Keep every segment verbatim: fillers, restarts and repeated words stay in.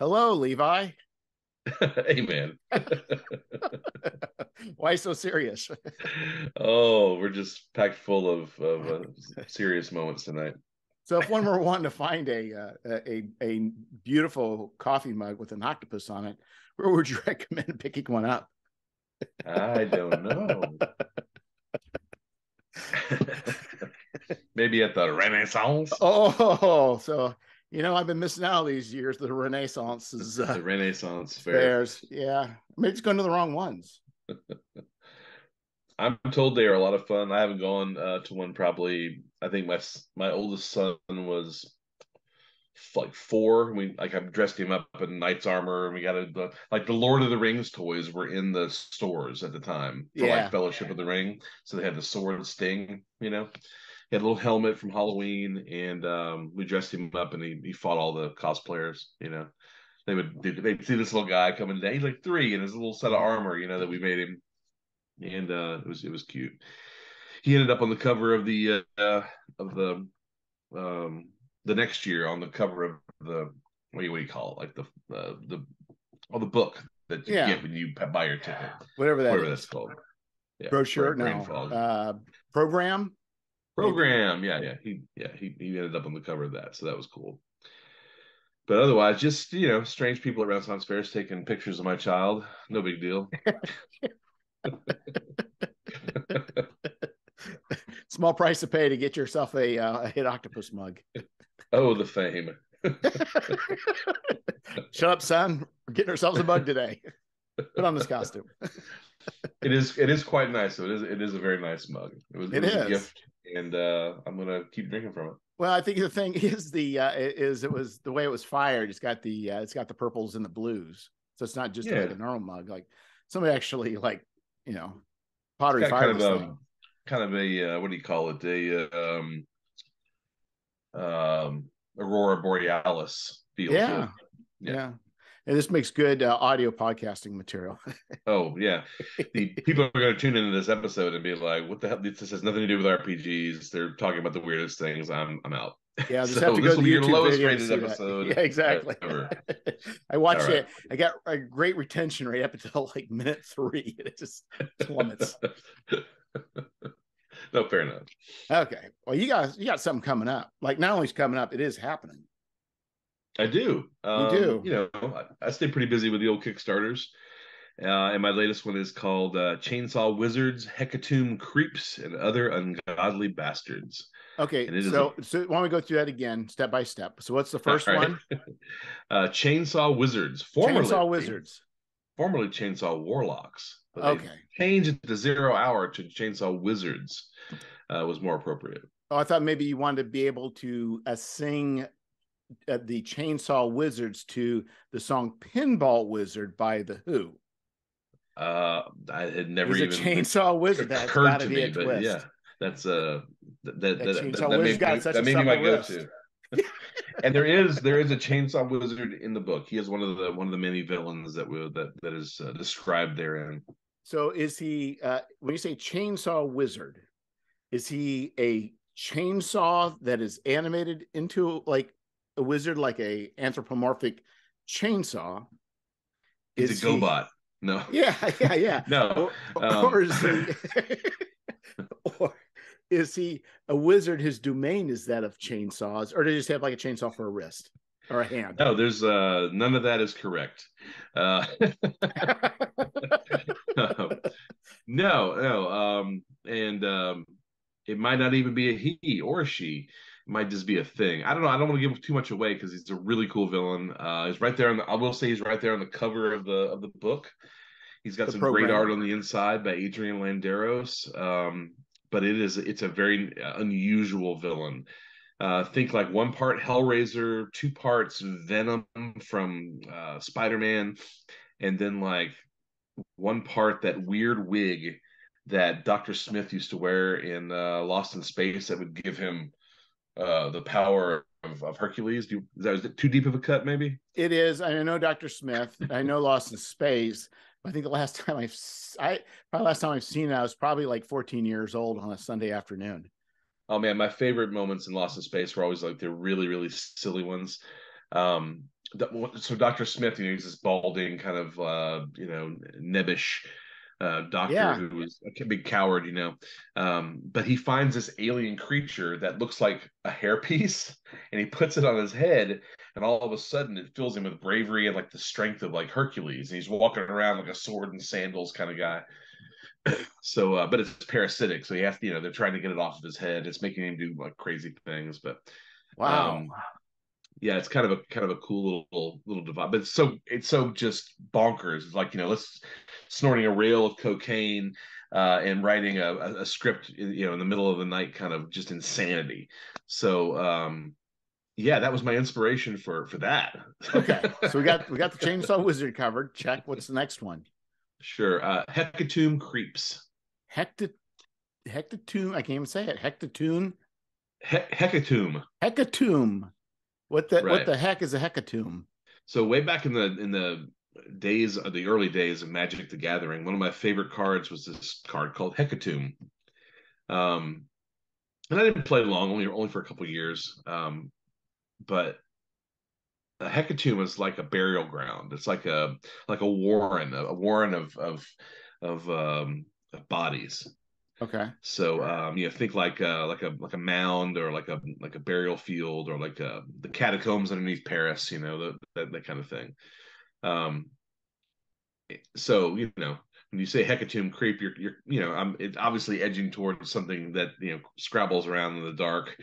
Hello, Levi. Hey, man. Why so serious? Oh, we're just packed full of, of uh, serious moments tonight. So if one were wanting to find a, uh, a a beautiful coffee mug with an octopus on it, where would you recommend picking one up? I don't know. Maybe at the Renaissance. Oh, so you know I've been missing out all these years. The Renaissance is uh, the Renaissance fairs. Yeah, maybe it's going to the wrong ones. I'm told they are a lot of fun. I haven't gone uh, to one probably. I think my my oldest son was like four. We like I dressed him up in knight's armor, and we got a, like the Lord of the Rings toys were in the stores at the time for yeah. like Fellowship of the Ring. So they had the sword and Sting, you know. He had a little helmet from Halloween, and um, we dressed him up, and he, he fought all the cosplayers, you know. They would they'd see this little guy coming down. He's like three in his little set of armor, you know, that we made him, and uh, it was it was cute. He ended up on the cover of the uh, of the um, the next year on the cover of the what do you, what do you call it like the uh, the oh the book that you yeah. get when you buy your ticket, whatever that whatever is. That's called yeah. brochure now uh, program program yeah yeah he yeah he he ended up on the cover of that, so that was cool. But otherwise, just you know, strange people at Renaissance fairs taking pictures of my child, no big deal. Small price to pay to get yourself a, uh, a hit octopus mug. Oh, the fame. Shut up, son. We're getting ourselves a mug today. Put on this costume. It is it is quite nice. It is it is a very nice mug. It was, it it was is. a gift, and uh, I'm going to keep drinking from it. Well, I think the thing is the uh, is it was the way it was fired. It's got the uh, it's got the purples and the blues. So it's not just yeah. like a normal mug. Like somebody actually like, you know, pottery fired this thing. Um, kind of a uh, what do you call it? A uh, um, um, Aurora Borealis feel. Yeah. yeah, yeah. And this makes good uh, audio podcasting material. Oh yeah, the people are going to tune into this episode and be like, "What the hell? This has nothing to do with R P Gs. They're talking about the weirdest things." I'm I'm out. Yeah, just so have to go this to will be your lowest rated episode. Yeah, exactly. I watched right. it. I got a great retention rate up until like minute three. It just plummets. No, fair enough. Okay. Well, you guys, you got something coming up. Like not only is coming up, it is happening. I do. Um, you do. You know, I, I stay pretty busy with the old Kickstarters. Uh, and my latest one is called uh, Chainsaw Wizards, Hecatomb Creeps, and Other Ungodly Bastards. Okay, so, a... so why don't we go through that again, step by step. So what's the first right. one? uh, Chainsaw Wizards. Formerly, Chainsaw Wizards. Formerly Chainsaw Warlocks. But okay. Change at the zero hour to Chainsaw Wizards uh, was more appropriate. Oh, I thought maybe you wanted to be able to uh, sing uh, the Chainsaw Wizards to the song Pinball Wizard by The Who. Uh, I had never There's even a Chainsaw Wizard that occurred to me, a but twist. yeah, that's uh, that that, that, that, that, that may, got such that a may be my go-to. And there is there is a Chainsaw Wizard in the book. He is one of the one of the many villains that will that that is uh, described therein. So is he uh, when you say Chainsaw Wizard, is he a chainsaw that is animated into like a wizard, like a anthropomorphic chainsaw? Is He's a he... GoBot. No. Yeah, yeah, yeah. No. Or, um... or, is he, or is he a wizard? His domain is that of chainsaws, or do they just have like a chainsaw for a wrist or a hand? No, there's uh, none of that is correct. Uh... no, no. Um, and um, it might not even be a he or a she. Might just be a thing. I don't know. I don't want to give too much away because he's a really cool villain. Uh, he's right there on the. I will say he's right there on the cover of the of the book. He's got the some program. great art on the inside by Adrian Landeros. Um, but it is it's a very unusual villain. Uh, think like one part Hellraiser, two parts Venom from uh, Spider-Man, and then like one part that weird wig that Doctor Smith used to wear in uh, Lost in Space that would give him. Uh, the power of, of Hercules. Do you, is that, is it too deep of a cut, maybe? It is. I know Doctor Smith. I know Lost in Space. I think the last time I've I probably last time I've seen it, I was probably like fourteen years old on a Sunday afternoon. Oh man, my favorite moments in Lost in Space were always like the really, really silly ones. Um, so Doctor Smith, you know, he's this balding kind of uh, you know, nebbish uh, doctor yeah. who is a big coward, you know. Um, but he finds this alien creature that looks like a hairpiece, and he puts it on his head, and all of a sudden it fills him with bravery and like the strength of like Hercules. And he's walking around like a sword and sandals kind of guy. So, uh, but it's parasitic, so he has to, you know, they're trying to get it off of his head. It's making him do like crazy things, but wow. Um, yeah, it's kind of a kind of a cool little little device, but it's so it's so just bonkers. It's like, you know, let's snorting a rail of cocaine uh, and writing a, a, a script, you know, in the middle of the night, kind of just insanity. So, um, yeah, that was my inspiration for for that. Okay, so we got we got the Chainsaw Wizard covered. Check. What's the next one? Sure. Uh, Hecatomb Creeps. Hecta, Hecatomb. I can't even say it. Hecatomb. He- Hecatomb. Hecatomb. What the right. What the heck is a hecatomb? So way back in the in the days of the early days of Magic: The Gathering, one of my favorite cards was this card called Hecatomb. Um, and I didn't play long, only only for a couple of years. Um, but a hecatomb is like a burial ground. It's like a like a warren, a warren of of of, um, of bodies. Okay. So um, you know, think like uh, like a like a mound or like a like a burial field or like a, the catacombs underneath Paris, you know, the, that that kind of thing. Um. So you know, when you say hecatomb creep, you're you're you know, I'm it's obviously edging towards something that, you know, scrabbles around in the dark,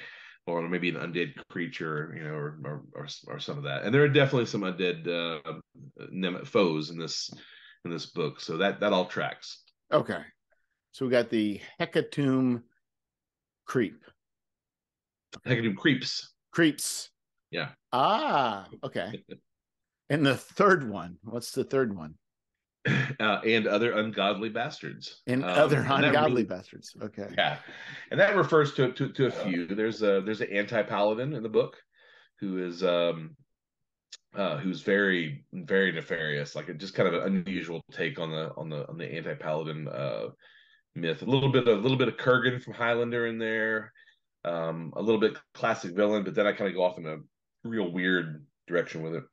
or maybe an undead creature, you know, or or or, or some of that. And there are definitely some undead uh, foes in this in this book. So that that all tracks. Okay. So we got the Hecatomb Creep. Hecatomb Creeps. Creeps. Yeah. Ah, okay. And the third one. What's the third one? Uh, and other ungodly bastards. And um, other and ungodly really, bastards. Okay. Yeah. And that refers to to, to a few. There's a there's an anti-paladin in the book who is um uh who's very, very nefarious, like a, just kind of an unusual take on the on the on the anti-paladin uh myth. A little bit, a little bit of Kurgan from Highlander in there, um, a little bit classic villain, but then I kind of go off in a real weird direction with it.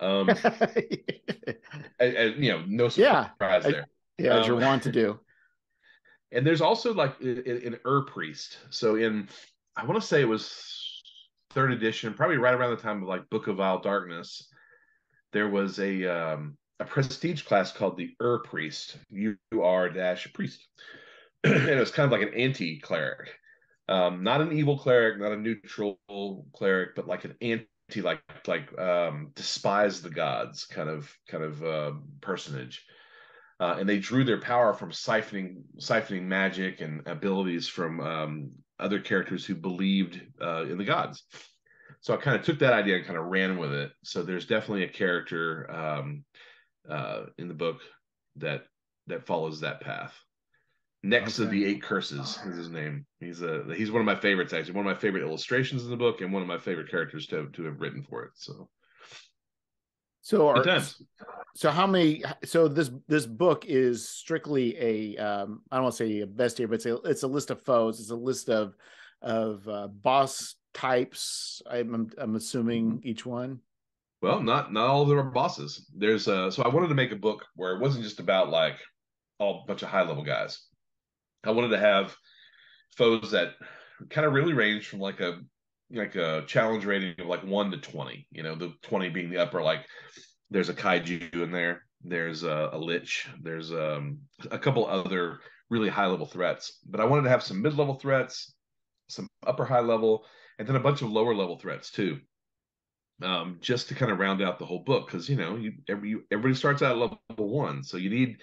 Um, I, I, you know, no surprise yeah, there. I, yeah, um, as you want to do. And there's also like an Ur Priest. So in, I want to say it was third edition, probably right around the time of like Book of Vile Darkness. There was a. Um, a prestige class called the Ur Priest, U R dash Priest. And it was kind of like an anti-cleric. Um, not an evil cleric, not a neutral cleric, but like an anti, like like um, despise the gods kind of kind of uh, personage. Uh, and they drew their power from siphoning siphoning magic and abilities from um, other characters who believed uh, in the gods. So I kind of took that idea and kind of ran with it. So there's definitely a character um, Uh, in the book that that follows that path. Next okay. to the Eight Curses is his name. He's a he's one of my favorites, actually. One of my favorite illustrations in the book, and one of my favorite characters to to have written for it. So, so are, so how many? So this this book is strictly a um, I don't want to say a bestiary, but it's a it's a list of foes. It's a list of of uh, boss types. I'm I'm assuming each one. Well, not not all of them are bosses. There's uh, so I wanted to make a book where it wasn't just about like all bunch of high level guys. I wanted to have foes that kind of really range from like a like a challenge rating of like one to twenty. You know, the twenty being the upper. Like there's a kaiju in there. There's a, a lich. There's um, a couple other really high level threats. But I wanted to have some mid level threats, some upper high level, and then a bunch of lower level threats too. Um, just to kind of round out the whole book, because you know, you, every, you everybody starts out at level one, so you need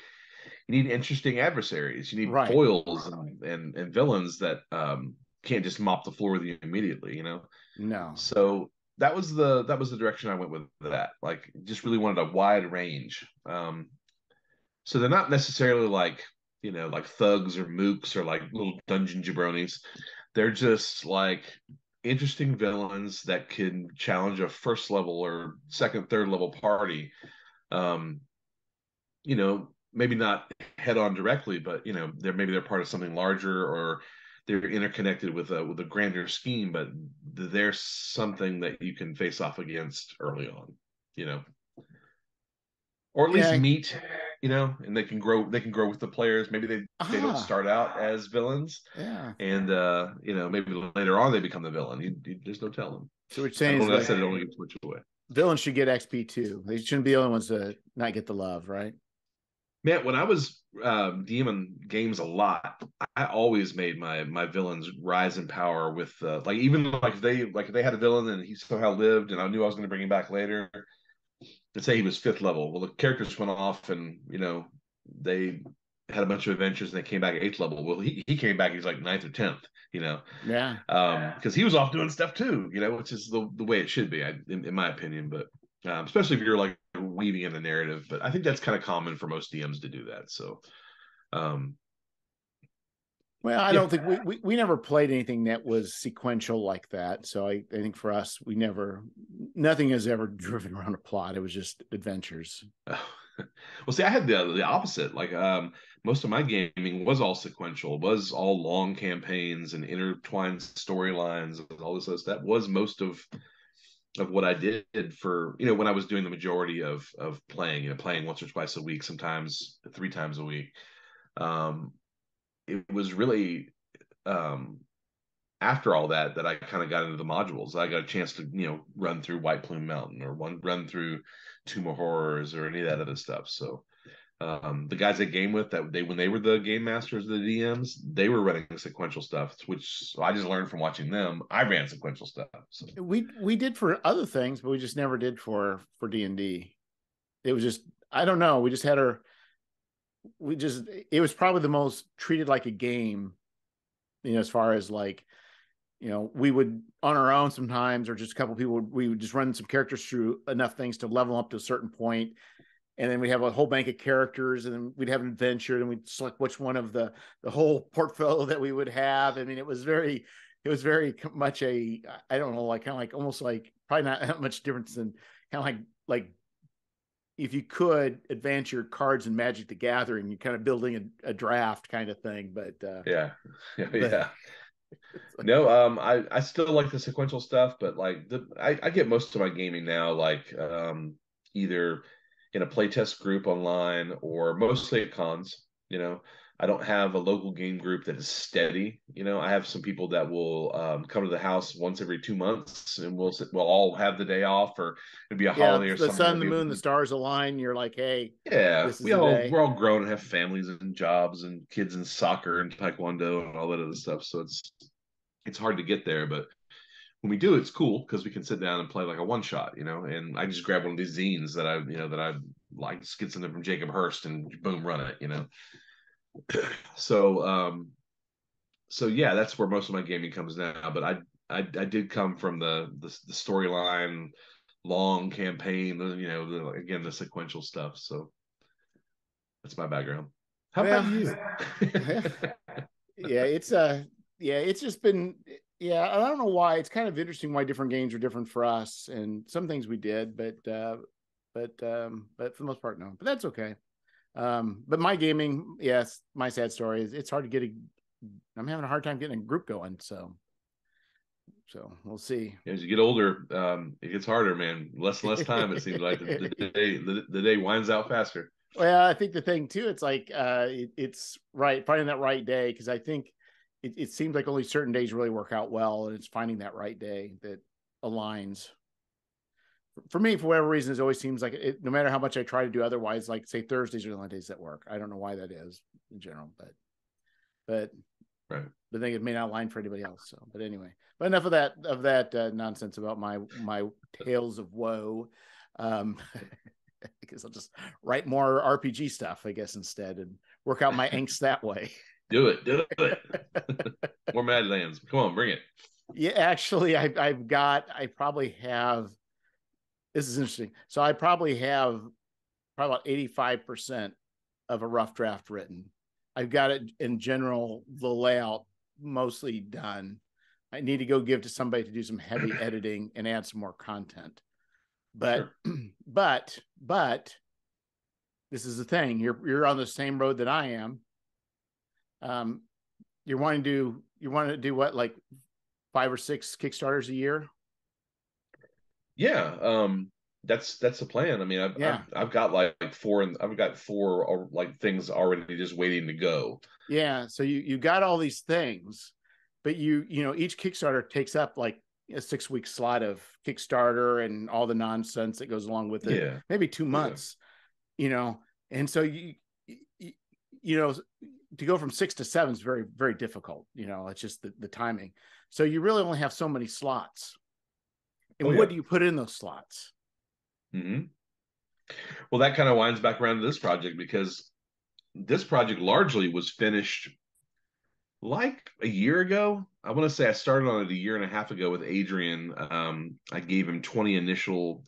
you need interesting adversaries, you need right. foils and, and and villains that um can't just mop the floor with you immediately, you know. No. So that was the that was the direction I went with that. Like, just really wanted a wide range. Um, so they're not necessarily like you know like thugs or mooks or like little dungeon jabronis. They're just like interesting villains that can challenge a first level or second, third level party. Um, you know, maybe not head on directly, but you know, they're maybe they're part of something larger, or they're interconnected with a with a grander scheme, but there's something that you can face off against early on, you know, or at least yeah. meet, you know, and they can grow. They can grow with the players. Maybe they ah. they don't start out as villains, yeah, and uh, you know, maybe later on they become the villain. You, you, there's no telling. So what you're saying is, like, I said it only gets switched away. Villains should get X P too. They shouldn't be the only ones to not get the love, right? Man, when I was uh, DMing games a lot, I always made my my villains rise in power with uh, like even like if they like if they had a villain and he somehow lived, and I knew I was going to bring him back later. Let's say he was fifth level. Well, the characters went off, and you know they had a bunch of adventures, and they came back at eighth level. Well, he he came back. He's like ninth or tenth. You know, yeah, um, because he was off doing stuff too. You know, which is the the way it should be, I, in, in my opinion. But um, especially if you're like weaving in the narrative, but I think that's kind of common for most D Ms to do that. So, um, well, I yeah. don't think we, we we never played anything that was sequential like that. So I, I think for us, we never nothing has ever driven around a plot. It was just adventures. Oh. Well, see, I had the the opposite. Like um, most of my gaming was all sequential, was all long campaigns and intertwined storylines and all this other stuff. That was most of of what I did for, you know, when I was doing the majority of, of playing, you know, playing once or twice a week, sometimes three times a week. Um, it was really um, after all that, that I kind of got into the modules. I got a chance to, you know, run through White Plume Mountain or one run through Tomb of Horrors or any of that other stuff. So um, the guys I game with that they, when they were the game masters, the D Ms, they were running sequential stuff, which I just learned from watching them. I ran sequential stuff. So. We, we did for other things, but we just never did for, for D and D. It was just, I don't know. We just had our, we just, it was probably the most treated like a game, you know, as far as like, you know, we would on our own sometimes, or just a couple people, we would just run some characters through enough things to level up to a certain point. And then we have a whole bank of characters, and then we'd have an adventure, and we'd select which one of the the whole portfolio that we would have. I mean, it was very, it was very much a, I don't know, like kind of like almost like probably not that much difference than kind of like, like if you could advance your cards in Magic: The Gathering, you're kind of building a, a draft kind of thing. But uh, yeah, yeah. But, yeah. Like, no, um, I, I still like the sequential stuff, but like the, I, I get most of my gaming now, like um, either in a playtest group online or mostly at cons. You know, I don't have a local game group that is steady. You know, I have some people that will um, come to the house once every two months and we'll sit, we'll all have the day off, or it'd be a yeah, holiday or the something. The sun, the moon, the stars align. You're like, hey, yeah, this is we all day. We're all grown and have families and jobs and kids and soccer and taekwondo and all that other stuff. So it's it's hard to get there, but when we do, it's cool because we can sit down and play like a one shot, you know. And I just grab one of these zines that I, you know, that I like, get something from Jacob Hurst and boom, run it, you know. So, um, so yeah, that's where most of my gaming comes now. But I, I, I did come from the the, the storyline, long campaign, you know, the, again the sequential stuff. So that's my background. How well, about you? yeah, it's uh yeah, it's just been. Yeah, I don't know why. It's kind of interesting why different games are different for us, and some things we did, but uh, but um, but for the most part, no. But that's okay. Um, but my gaming, yes, my sad story is it's hard to get a. I'm having a hard time getting a group going, so so we'll see. As you get older, um, it gets harder, man. Less and less time. It seems like the, the day the, the day winds out faster. Well, I think the thing too, it's like uh, it, it's right finding that right day, because I think. It, it seems like only certain days really work out well, and it's finding that right day that aligns. For me, for whatever reason, it always seems like it, no matter how much I try to do otherwise, like say Thursdays are the only days that work. I don't know why that is in general, but but right. But I think it may not align for anybody else. So, but anyway, but enough of that of that uh, nonsense about my my tales of woe. Um, I guess I'll just write more R P G stuff, I guess, instead, and work out my angst that way. Do it, do it. More Madlands. Come on, bring it. Yeah, actually, I, I've got, I probably have, this is interesting. So I probably have probably about eighty-five percent of a rough draft written. I've got it in general, the layout mostly done. I need to go give to somebody to do some heavy editing and add some more content. But, sure. but, but, this is the thing. You're, you're on the same road that I am. Um, you're wanting to you want to do what, like five or six Kickstarters a year? Yeah, um, that's that's the plan. I mean, I've yeah. I've, I've got like four, and I've got four like things already just waiting to go. Yeah, so you you got all these things, but you you know each Kickstarter takes up like a six week slot of Kickstarter and all the nonsense that goes along with it. Yeah. Maybe two months, yeah. you know, and so you, you you know to go from six to seven is very very difficult. You know, it's just the, the timing. So you really only have so many slots. And oh, yeah. what do you put in those slots? Mm-hmm. Well, that kind of winds back around to this project, because this project largely was finished like a year ago. I want to say I started on it a year and a half ago with Adrian. Um, I gave him twenty initial.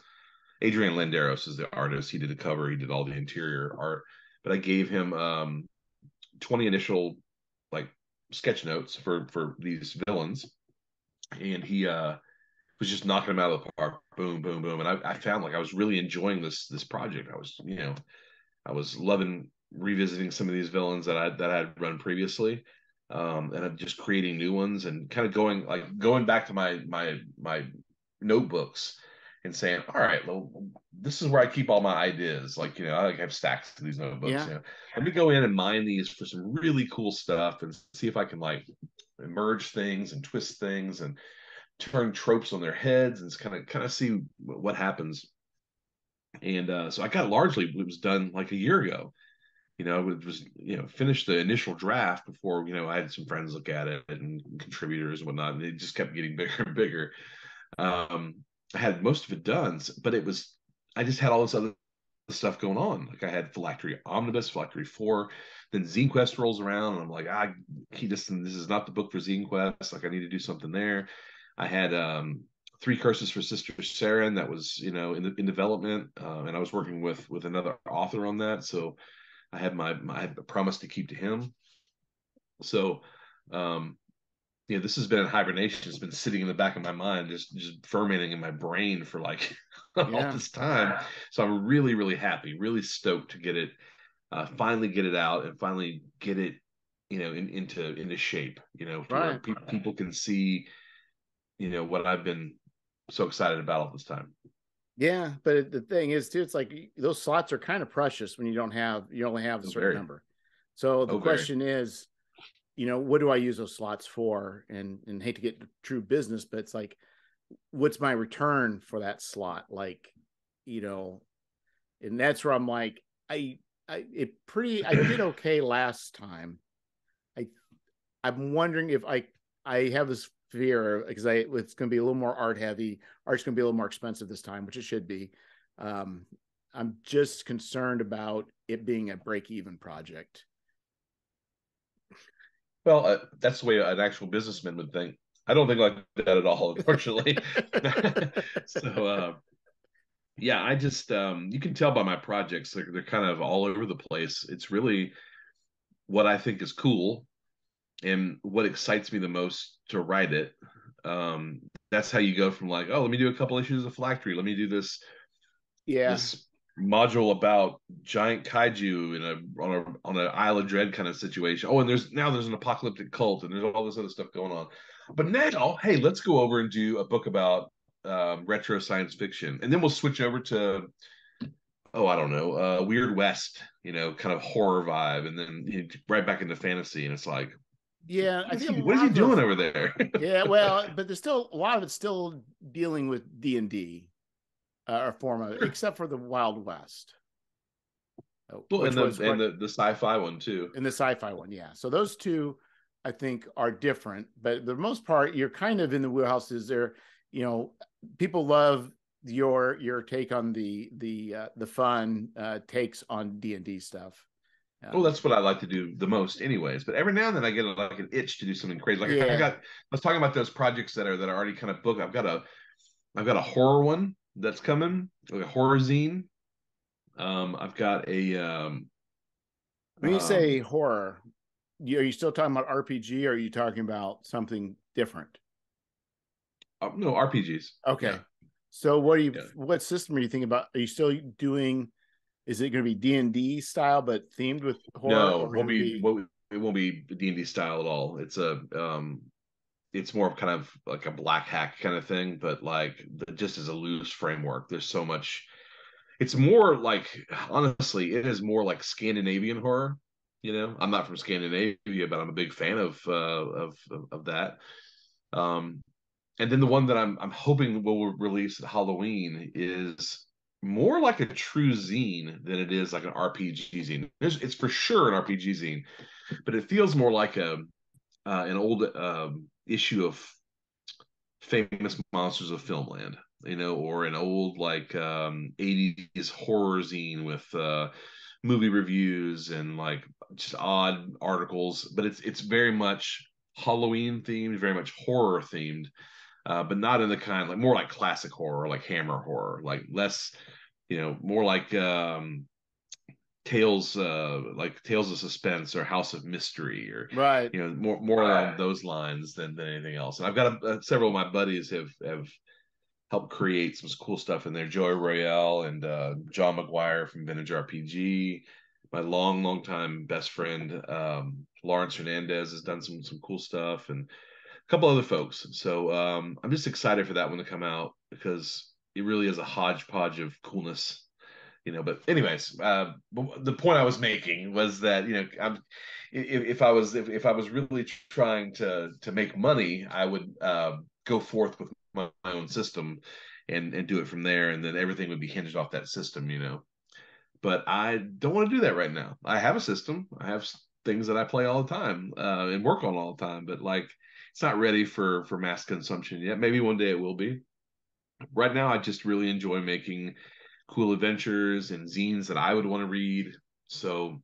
Adrian Landeros is the artist. He did the cover. He did all the interior art. But I gave him um, twenty initial like sketch notes for for these villains, and he. Uh, was just knocking them out of the park, boom, boom, boom. And I, I found like I was really enjoying this this project. I was, you know, I was loving revisiting some of these villains that I that I had run previously, um, and I'm just creating new ones and kind of going like going back to my my my notebooks and saying, all right, well, this is where I keep all my ideas. Like, you know, I like have stacks of these notebooks. Yeah. You know? Let me go in and mine these for some really cool stuff and see if I can like merge things and twist things and turn tropes on their heads and kind of kind of see what happens. And uh so I got largely it was done like a year ago. You know, it was you know finished the initial draft before you know I had some friends look at it and contributors and whatnot, and it just kept getting bigger and bigger. Um, I had most of it done, but it was I just had all this other stuff going on. Like I had Phylactery Omnibus, Phylactery Four, then Zine Quest rolls around, and I'm like, ah, he just this is not the book for Zine Quest. Like I need to do something there. I had um, Three Curses for Sister Saren that was, you know, in, in development, uh, and I was working with with another author on that, so I had my, my promise to keep to him. So, um, you know, this has been in hibernation. It's been sitting in the back of my mind, just just fermenting in my brain for like all yeah. this time. So I'm really, really happy, really stoked to get it, uh, finally get it out, and finally get it, you know, in, into into shape. You know, to right. where pe- people can see. You know what I've been so excited about all this time. Yeah, but the thing is, too, it's like those slots are kind of precious when you don't have you only have a oh, certain very. number. So the oh, question very. is, you know, what do I use those slots for? And and hate to get true business, but it's like, what's my return for that slot? Like, you know, and that's where I'm like, I I it pretty I did okay last time. I I'm wondering if I I have this. Fear because I it's going to be a little more art heavy. Art's going to be a little more expensive this time, which it should be. Um, I'm just concerned about it being a break even project. Well, uh, that's the way an actual businessman would think. I don't think like that at all, unfortunately. so, uh, yeah, I just um, you can tell by my projects they're they're kind of all over the place. It's really what I think is cool. And what excites me the most to write it, um, that's how you go from like, oh, let me do a couple issues of Phylactery. Let me do this, yeah. this module about giant kaiju in a on a on an Isle of Dread kind of situation. Oh, and there's now there's an apocalyptic cult and there's all this other stuff going on. But now, hey, let's go over and do a book about um, retro science fiction, and then we'll switch over to. Oh, I don't know, uh, Weird West, you know, kind of horror vibe, and then you know, right back into fantasy, and it's like. Yeah, I think what are you doing over there? yeah, well, but there's still a lot of it's still dealing with D and D uh, or form of it, except for the Wild West. Well, and the was, and the, the sci-fi one too. And the sci-fi one, yeah. So those two, I think, are different. But for the most part, you're kind of in the wheelhouses. There, you know, people love your your take on the the uh, the fun uh, takes on D and D stuff. Well, that's what I like to do the most anyways. But every now and then I get like an itch to do something crazy. Like yeah. I got I was talking about those projects that are that are already kind of booked. I've got a I've got a horror one that's coming, like a horror zine. Um I've got a um When you um, say horror, you, are you still talking about R P G or are you talking about something different? Uh, no, R P Gs. Okay. Yeah. So what are you yeah. what system are you thinking about? Are you still doing Is it going to be D and D style, but themed with horror? No, it won't be, be... What we, it won't be D and D style at all. It's a um, it's more of kind of like a Black Hack kind of thing, but like just as a loose framework. There's so much. It's more like, honestly, it is more like Scandinavian horror. You know, I'm not from Scandinavia, but I'm a big fan of uh, of, of of that. Um, and then the one that I'm I'm hoping will release at Halloween is more like a true zine than it is like an R P G zine. There's, it's for sure an R P G zine, but it feels more like a uh, an old uh, issue of Famous Monsters of Filmland, you know, or an old like um, eighties horror zine with uh, movie reviews and like just odd articles. But it's it's very much Halloween themed, very much horror themed. Uh, but not in the kind, like more like classic horror, like Hammer horror, like less, you know, more like um, tales, uh, like Tales of Suspense or House of Mystery, or right, you know, more more right. along those lines than than anything else. And I've got a, a, several of my buddies have have helped create some cool stuff in there. Joey Royale and uh, John McGuire from Vintage R P G. My long, long time best friend um, Lawrence Hernandez has done some some cool stuff, and couple other folks. So um I'm just excited for that one to come out, because it really is a hodgepodge of coolness, you know. But anyways, uh the point I was making was that, you know, I'm, if, if I was if, if I was really trying to to make money, I would uh go forth with my, my own system and and do it from there, and then everything would be hinged off that system, you know. But I don't want to do that right now. I have a system. I have things that I play all the time uh and work on all the time, but like it's not ready for, for mass consumption yet. Maybe one day it will be. Right now, I just really enjoy making cool adventures and zines that I would want to read. So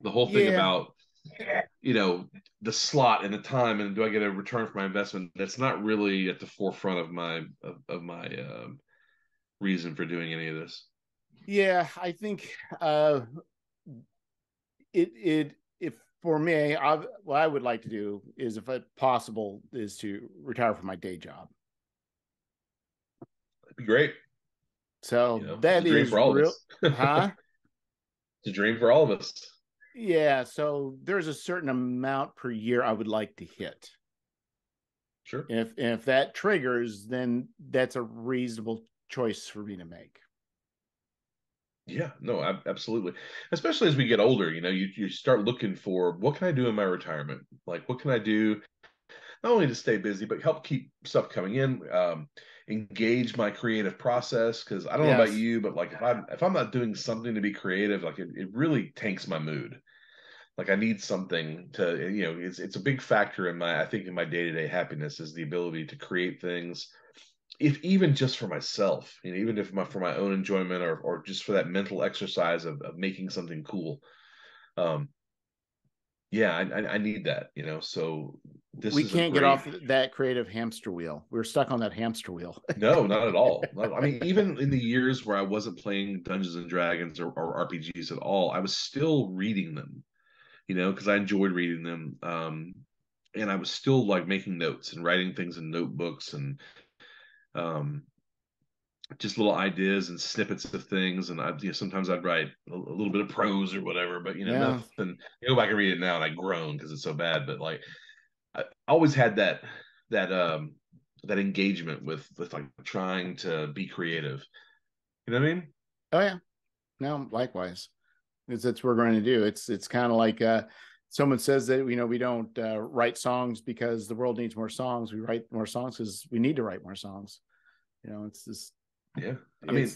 the whole thing yeah. about, you know, the slot and the time and do I get a return for my investment, that's not really at the forefront of my of, of my uh, reason for doing any of this. Yeah, I think uh, it it if. For me, I, what I would like to do is, if it possible, is to retire from my day job. That'd be great. So you know, that is real, huh? It's a dream for all of us. Yeah. So there's a certain amount per year I would like to hit. Sure. And if and if that triggers, then that's a reasonable choice for me to make. Yeah, no, absolutely. Especially as we get older, you know, you, you start looking for, what can I do in my retirement? Like, what can I do not only to stay busy, but help keep stuff coming in, um, engage my creative process? Because I don't yes. know about you, but like if I'm, if I'm not doing something to be creative, like it, it really tanks my mood. Like I need something to, you know, it's it's a big factor in my, I think in my day-to-day happiness is the ability to create things. If even just for myself, you know, even if my, for my own enjoyment, or or just for that mental exercise of, of making something cool, um, yeah, I, I, I need that, you know. So this we is can't great... get off that creative hamster wheel. We're stuck on that hamster wheel. No, not at all. I mean, even in the years where I wasn't playing Dungeons and Dragons or, or R P Gs at all, I was still reading them, you know, because I enjoyed reading them, um, and I was still like making notes and writing things in notebooks and. Um, just little ideas and snippets of things, and I you know, sometimes I'd write a, a little bit of prose or whatever, but you know, yeah. nothing. I go back and read it now, and I groan because it's so bad. But like, I always had that that um that engagement with with like trying to be creative. You know what I mean? Oh yeah. No, likewise. It's that's what we're going to do. It's it's kind of like uh, someone says that you know we don't uh, write songs because the world needs more songs. We write more songs because we need to write more songs. You know, it's just yeah. I mean,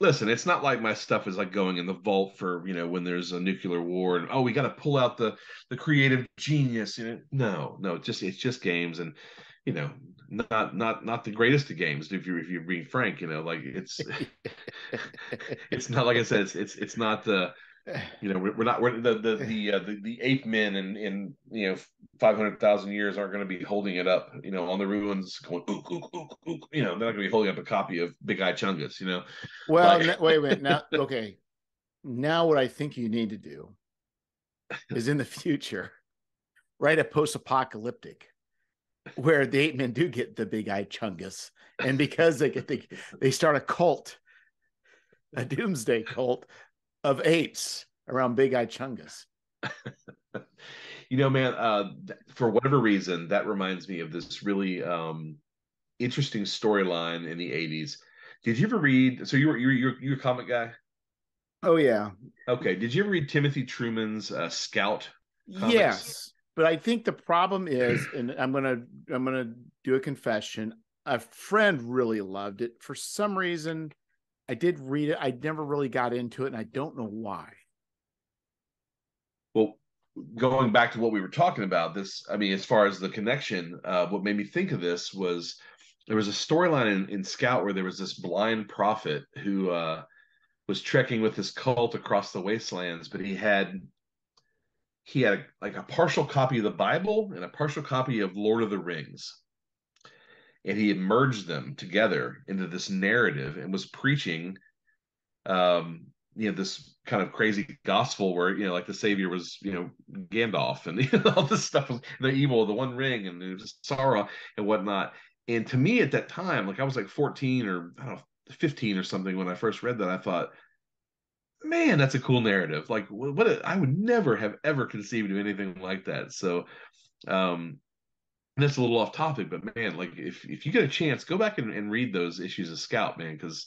listen, it's not like my stuff is like going in the vault for you know when there's a nuclear war and oh we got to pull out the the creative genius. You know, no, no, just it's just games, and you know, not not not the greatest of games. If you if you're being frank, you know, like it's it's not like I said, it's it's it's not the. You know, we're not we're the the the uh, the, the ape men in in you know five hundred thousand years aren't going to be holding it up. You know, on the ruins, going ook, ook, ook, ook, you know, they're not going to be holding up a copy of Big Eye Chungus. You know, well, like... wait, wait, now okay, now what I think you need to do is in the future write a post-apocalyptic where the ape men do get the Big Eye Chungus, and because they get the, they start a cult, a doomsday cult. Of apes around Big Eye Chungus. You know, man, uh, for whatever reason, that reminds me of this really um, interesting storyline in the eighties. Did you ever read? So you were you're you're, you're a comic guy. Oh yeah. Okay. Did you ever read Timothy Truman's uh, Scout comics? Yes, but I think the problem is, and I'm gonna I'm gonna do a confession. A friend really loved it. For some reason, I did read it. I never really got into it, and I don't know why. Well, going back to what we were talking about, this, I mean, as far as the connection, uh, what made me think of this was there was a storyline in, in Scout where there was this blind prophet who uh, was trekking with his cult across the wastelands, but he had he had a, like a partial copy of the Bible and a partial copy of Lord of the Rings. And he had merged them together into this narrative and was preaching, um, you know, this kind of crazy gospel where, you know, like the Savior was, you know, Gandalf and, you know, all this stuff, the evil, the One Ring, and the Sauron and whatnot. And to me at that time, like I was like fourteen or I don't know, fifteen or something when I first read that, I thought, man, that's a cool narrative. Like what? A, I would never have ever conceived of anything like that. So, um, that's a little off topic, but man, like if, if you get a chance, go back and, and read those issues of Scout, man, because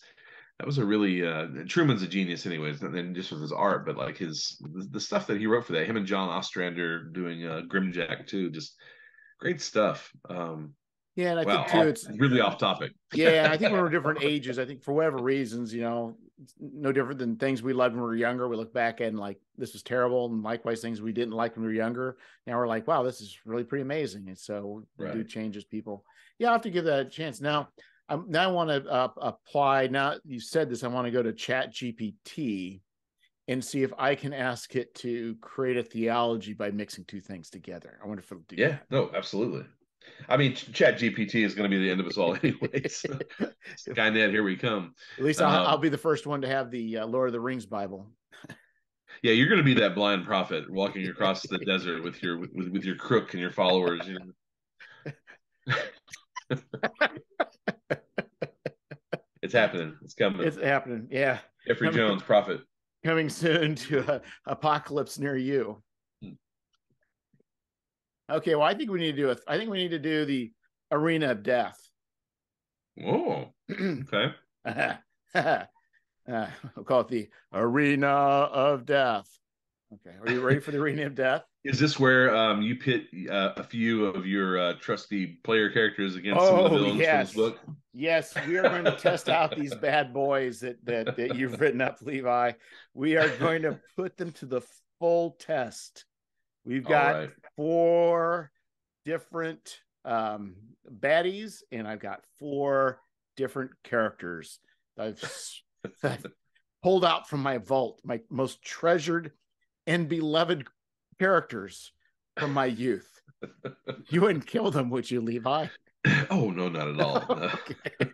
that was a really uh, Truman's a genius, anyways. And then just with his art, but like his the, the stuff that he wrote for that, him and John Ostrander doing uh, Grimjack too, just great stuff. Um, yeah, and I wow, think too, off, it's really off topic. Yeah, I think when we're different ages, I think for whatever reasons, you know, it's no different than things we loved when we were younger. We look back and like this was terrible, and likewise things we didn't like when we were younger. Now we're like, wow, this is really pretty amazing. And so right. We do change as people. Yeah, I have to give that a chance. Now, I'm, now I want to uh, apply. Now you said this, I want to go to Chat G P T and see if I can ask it to create a theology by mixing two things together. I wonder if it'll do. Yeah, that. No, absolutely. I mean, Chat G P T is going to be the end of us all anyways. Skynet, here we come. At least I'll, um, I'll be the first one to have the uh, Lord of the Rings Bible. Yeah, you're going to be that blind prophet walking across the desert with your with, with your crook and your followers. You know? It's happening. It's coming. It's happening, yeah. Jeffrey coming, Jones, prophet. Coming soon to uh, apocalypse near you. Okay, well, I think we need to do a, I think we need to do the Arena of Death. Oh, okay. uh, we'll call it the Arena of Death. Okay, are you ready for the Arena of Death? Is this where um, you pit uh, a few of your uh, trusty player characters against oh, some of the villains yes. from this book? Yes, we are going to test out these bad boys that, that that you've written up, Levi. We are going to put them to the full test. We've got right. four different um, baddies, and I've got four different characters I've, I've pulled out from my vault, my most treasured and beloved characters from my youth. You wouldn't kill them, would you, Levi? Oh, no, not at all. Okay.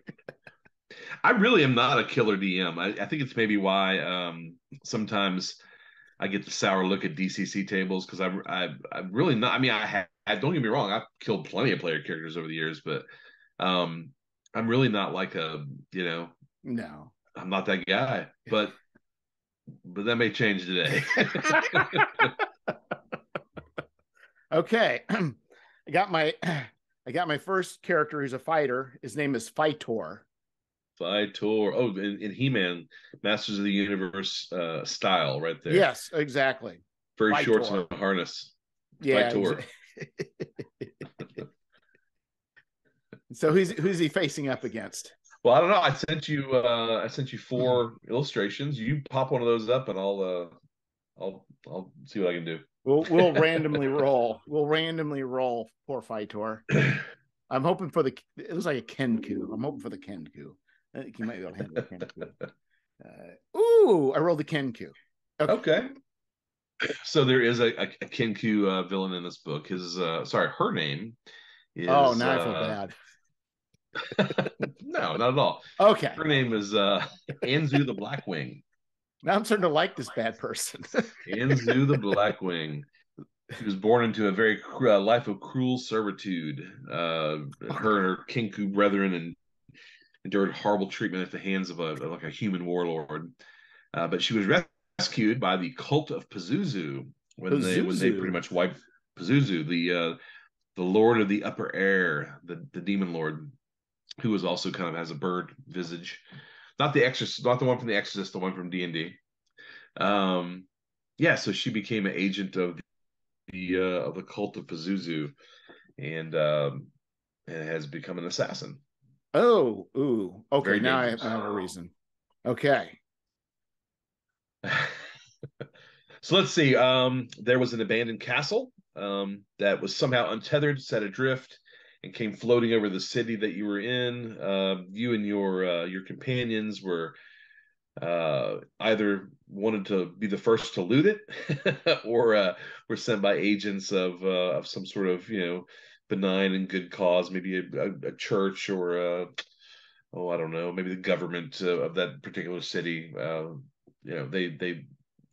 I really am not a killer D M. I, I think it's maybe why um, sometimes I get the sour look at D C C tables because I, I, I really not. I mean, I, have, I don't get me wrong. I've killed plenty of player characters over the years, but um, I'm really not like a, you know, no, I'm not that guy. But but that may change today. Okay, I got my I got my first character who's a fighter. His name is Fyitor. Fyitor. Oh, in, in He-Man, Masters of the Universe uh, style right there. Yes, exactly. Furry Fyitor. Shorts and a harness. Yeah. Fyitor. Exactly. So who's who's he facing up against? Well, I don't know. I sent you uh, I sent you four yeah. illustrations. You pop one of those up and I'll uh, I'll I'll see what I can do. We'll we'll randomly roll. We'll randomly roll poor Fyitor. I'm hoping for the it was like a Kenku. I'm hoping for the Kenku. I think you might be able to handle the Kenku. Uh, ooh, I rolled the Kenku. Okay. okay. So there is a, a, a Kenku uh, villain in this book. His uh, sorry, her name is. Oh, now uh, I feel bad. No, not at all. Okay. Her name is uh, Anzu the Blackwing. Now I'm starting to like this bad person. Anzu the Blackwing. She was born into a very uh, life of cruel servitude. Uh, her and her Kenku brethren and. endured horrible treatment at the hands of a like a human warlord, uh, but she was rescued by the cult of Pazuzu when Pazuzu. they when they pretty much wiped Pazuzu, the uh, the Lord of the Upper Air, the, the demon lord, who is also kind of has a bird visage. Not the Exorcist, not the one from The Exorcist, the one from D and D. Um, yeah, so she became an agent of the uh, of the cult of Pazuzu, and um, and has become an assassin. Oh, ooh, okay. Very now dangerous. I have another reason. Okay. So let's see. Um, there was an abandoned castle um, that was somehow untethered, set adrift, and came floating over the city that you were in. Uh, you and your uh, your companions were uh, either wanted to be the first to loot it, or uh, were sent by agents of uh, of some sort of, you know, benign and good cause, maybe a, a, a church or a, oh I don't know, maybe the government uh, of that particular city. Uh, you know, they they.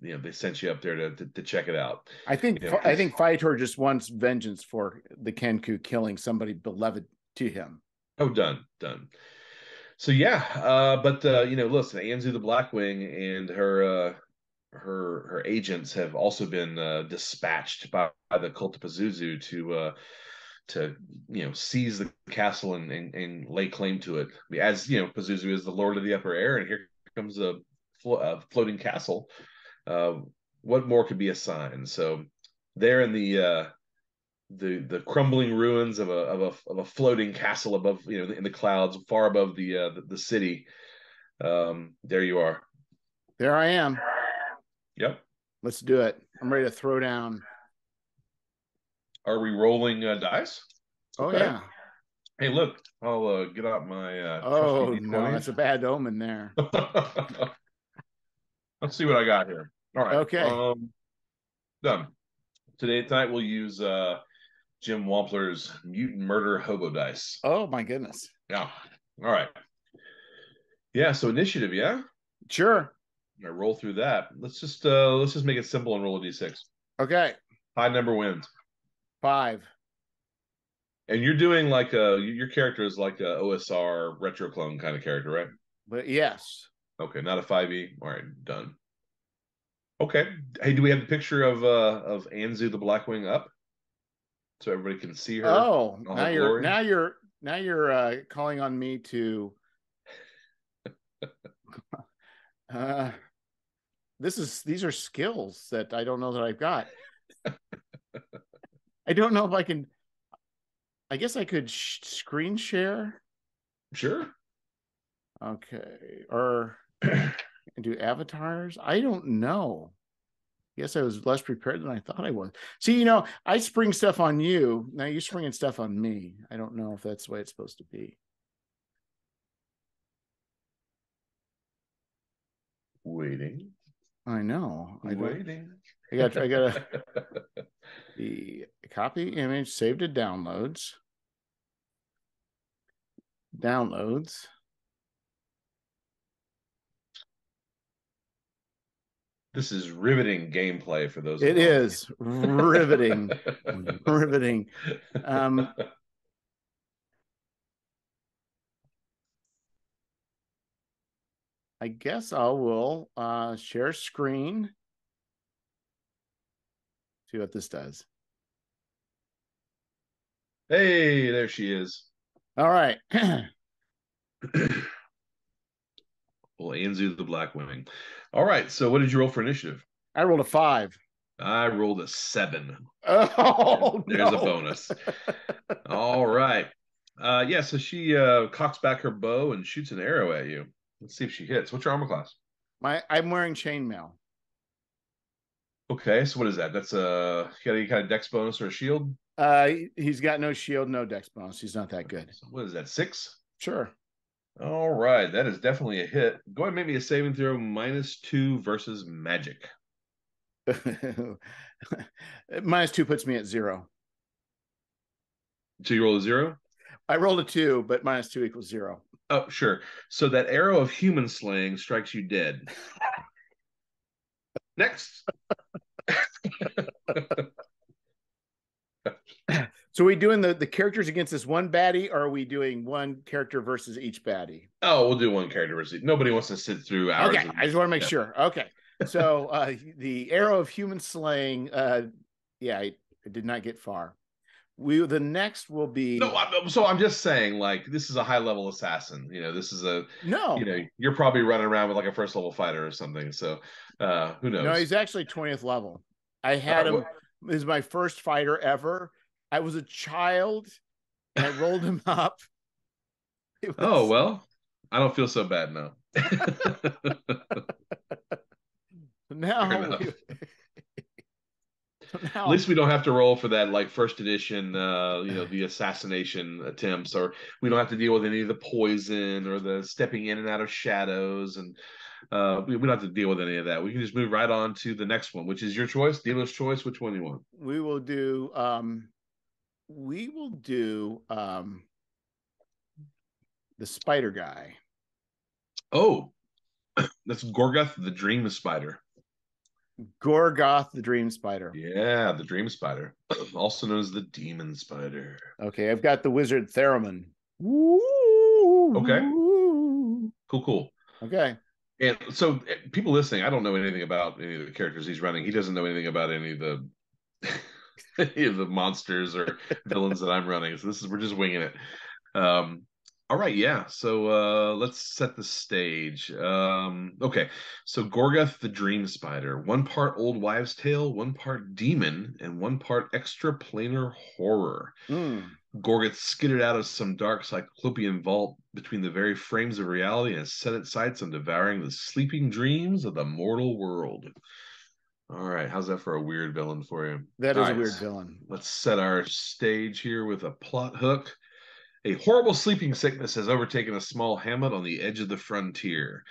You know, they sent you up there to to, to check it out. I think you know, I think Fyitor just wants vengeance for the Kenku killing somebody beloved to him. Oh, done, done. So yeah, uh, but uh, you know, listen, Anzu the Blackwing and her uh, her her agents have also been uh, dispatched by, by the cult of Pazuzu to uh, to you know seize the castle and, and and lay claim to it. As you know, Pazuzu is the Lord of the Upper Air, and here comes a, flo a floating castle. Uh, what more could be a sign? So they're in the uh, the the crumbling ruins of a of a of a floating castle above, you know, in the clouds, far above the uh, the, the city. Um, there you are. There I am. Yep. Let's do it. I'm ready to throw down. Are we rolling uh, dice? Oh okay. Yeah. Hey, look. I'll uh, get out my. Uh, oh no, that's a bad omen there. Let's see what I got here. All right. Okay. Um, done. Today, tonight, we'll use uh, Jim Wampler's Mutant Murder Hobo Dice. Oh, my goodness. Yeah. All right. Yeah, so initiative, yeah? Sure. I roll through that. Let's just uh, let's just make it simple and roll a d six. Okay. High number wins. Five. And you're doing like a, your character is like a O S R retro clone kind of character, right? But yes. Okay, not a five E. All right, done. Okay. Hey, do we have the picture of uh, of Anzu the Blackwing up, so everybody can see her? Oh, now you're glory? now you're now you're uh, calling on me to. uh, this is these are skills that I don't know that I've got. I don't know if I can. I guess I could sh screen share. Sure. Okay, or. And do avatars? I don't know. Yes, I was less prepared than I thought I was. See, you know, I spring stuff on you. Now you're springing stuff on me. I don't know if that's the way it's supposed to be. Waiting. I know. I Waiting. I got. I got a the copy image saved to downloads. Downloads. This is riveting gameplay for those. It is riveting, riveting. Um, I guess I will uh, share screen. See what this does. Hey, there she is. All right. Well, Anzu the Blackwing. All right. So, what did you roll for initiative? I rolled a five. I rolled a seven. Oh, there's, there's no. a bonus. All right. Uh, yeah. So she uh, cocks back her bow and shoots an arrow at you. Let's see if she hits. What's your armor class? My, I'm wearing chainmail. Okay. So what is that? That's a got any kind of dex bonus or a shield? Uh, he's got no shield, no dex bonus. He's not that good. So what is that? Six? Sure. All right, that is definitely a hit. Go ahead and make me a saving throw, minus two versus magic. Minus two puts me at zero. So you roll a zero? I rolled a two, but minus two equals zero. Oh, sure. So that arrow of human slaying strikes you dead. Next. So are we doing the, the characters against this one baddie, or are we doing one character versus each baddie? Oh, we'll do one character versus each. Nobody wants to sit through hours. Okay, I just want to make yeah. sure. Okay. So uh, the arrow of human slaying, uh, yeah, It did not get far. We the next will be no. I'm, so I'm just saying, like, this is a high level assassin. You know, this is a no. You know, you're probably running around with like a first level fighter or something. So uh, who knows? No, he's actually twentieth level. I had uh, him. Well, he's my first fighter ever. I was a child. And I rolled him up. Was... Oh well, I don't feel so bad now. now, we... now, at least we don't have to roll for that, like, first edition, uh, you know, the assassination attempts, or we don't have to deal with any of the poison or the stepping in and out of shadows, and uh, we, we don't have to deal with any of that. We can just move right on to the next one, which is your choice, dealer's choice. Which one do you want? We will do. Um... We will do um, the spider guy. Oh, that's Gorgoth the Dream Spider. Gorgoth the Dream Spider. Yeah, the Dream Spider. Also known as the Demon Spider. Okay, I've got the wizard Theramon. Woo! Okay. Cool, cool. Okay. And so, people listening, I don't know anything about any of the characters he's running. He doesn't know anything about any of the... any of the monsters or villains that I'm running. So this is, we're just winging it. Um, all right. Yeah. So uh, let's set the stage. Um, okay. So Gorgoth the Dream Spider, one part old wives tale, one part demon, and one part extraplanar horror. Mm. Gorgoth skidded out of some dark cyclopean vault between the very frames of reality and set its sights on devouring the sleeping dreams of the mortal world. All right, how's that for a weird villain for you? That is a weird villain. Let's set our stage here with a plot hook. A horrible sleeping sickness has overtaken a small hamlet on the edge of the frontier.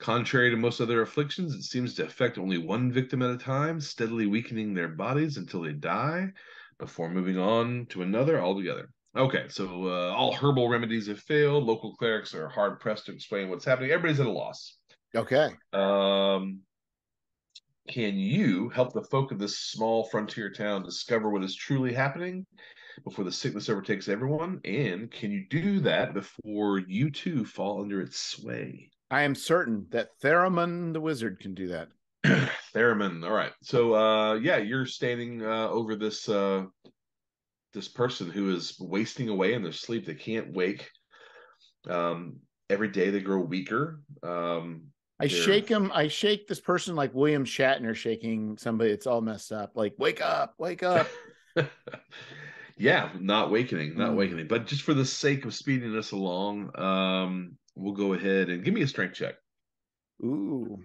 Contrary to most other afflictions, it seems to affect only one victim at a time, steadily weakening their bodies until they die before moving on to another altogether. Okay, so uh, all herbal remedies have failed. Local clerics are hard-pressed to explain what's happening. Everybody's at a loss. Okay. Um... Can you help the folk of this small frontier town discover what is truly happening before the sickness overtakes everyone? And can you do that before you too fall under its sway? I am certain that Theramon the wizard can do that. Theramon, all right. So, uh, yeah, you're standing uh, over this uh, this person who is wasting away in their sleep. They can't wake. Um, every day they grow weaker. Um I They're... shake him. I shake this person like William Shatner shaking somebody. It's all messed up. Like, wake up, wake up. Yeah, not awakening, not awakening. Mm. But just for the sake of speeding us along, um, we'll go ahead and give me a strength check. Ooh.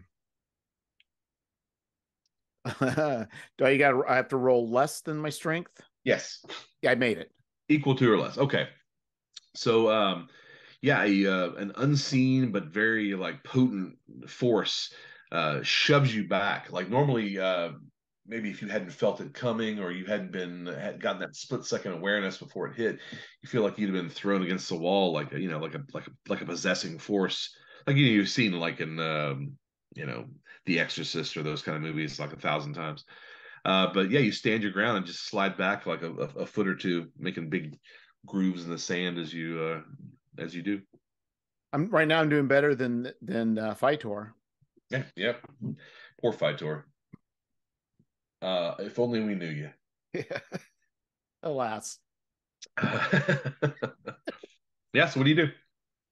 Do I, you got? I have to roll less than my strength? Yes. Yeah, I made it. Equal to or less. Okay. So. Um, Yeah, a, uh, an unseen but very like potent force uh, shoves you back. Like normally, uh, maybe if you hadn't felt it coming or you hadn't been had gotten that split second awareness before it hit, you feel like you'd have been thrown against the wall, like a, you know, like a like a, like a possessing force, like you know, you've seen like in um, you know, The Exorcist or those kind of movies like a thousand times. Uh, but yeah, you stand your ground and just slide back like a, a foot or two, making big grooves in the sand as you. Uh, As you do, I'm right now. I'm doing better than than uh, Fyitor. Yeah, yep. Yeah. Poor Fyitor. Uh, if only we knew you. Yeah. Alas. Yes. What do you do?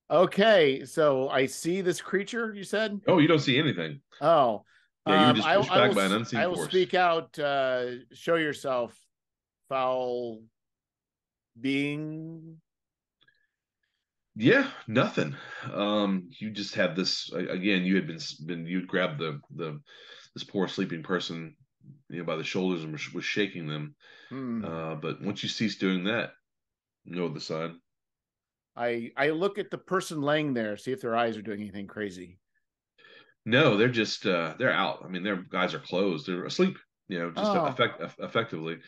Okay, so I see this creature. You said. Oh, you don't see anything. Oh. Yeah, you um, just pushed I, back I will, by an unseen force. I will force. Speak out. Uh, show yourself, foul being. Yeah, nothing. Um, you just had this again. You had been been you'd grabbed the the this poor sleeping person, you know, by the shoulders and was shaking them. Mm. Uh, but once you cease doing that, you know the sign. I I look at the person laying there, see if their eyes are doing anything crazy. No, they're just uh, they're out. I mean, their eyes are closed. They're asleep. You know, just oh. effect, effectively.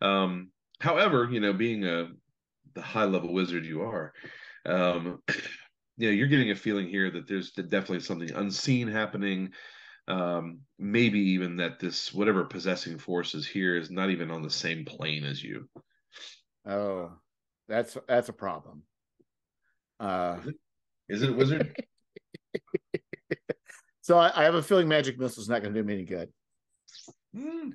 Um, however, you know, being a the high level wizard you are. Um, you know, you're getting a feeling here that there's definitely something unseen happening. Um, maybe even that this, whatever possessing force is here is not even on the same plane as you. Oh, that's, that's a problem. Uh, is it, is it a wizard? So I, I have a feeling magic missile's not going to do me any good. Mm.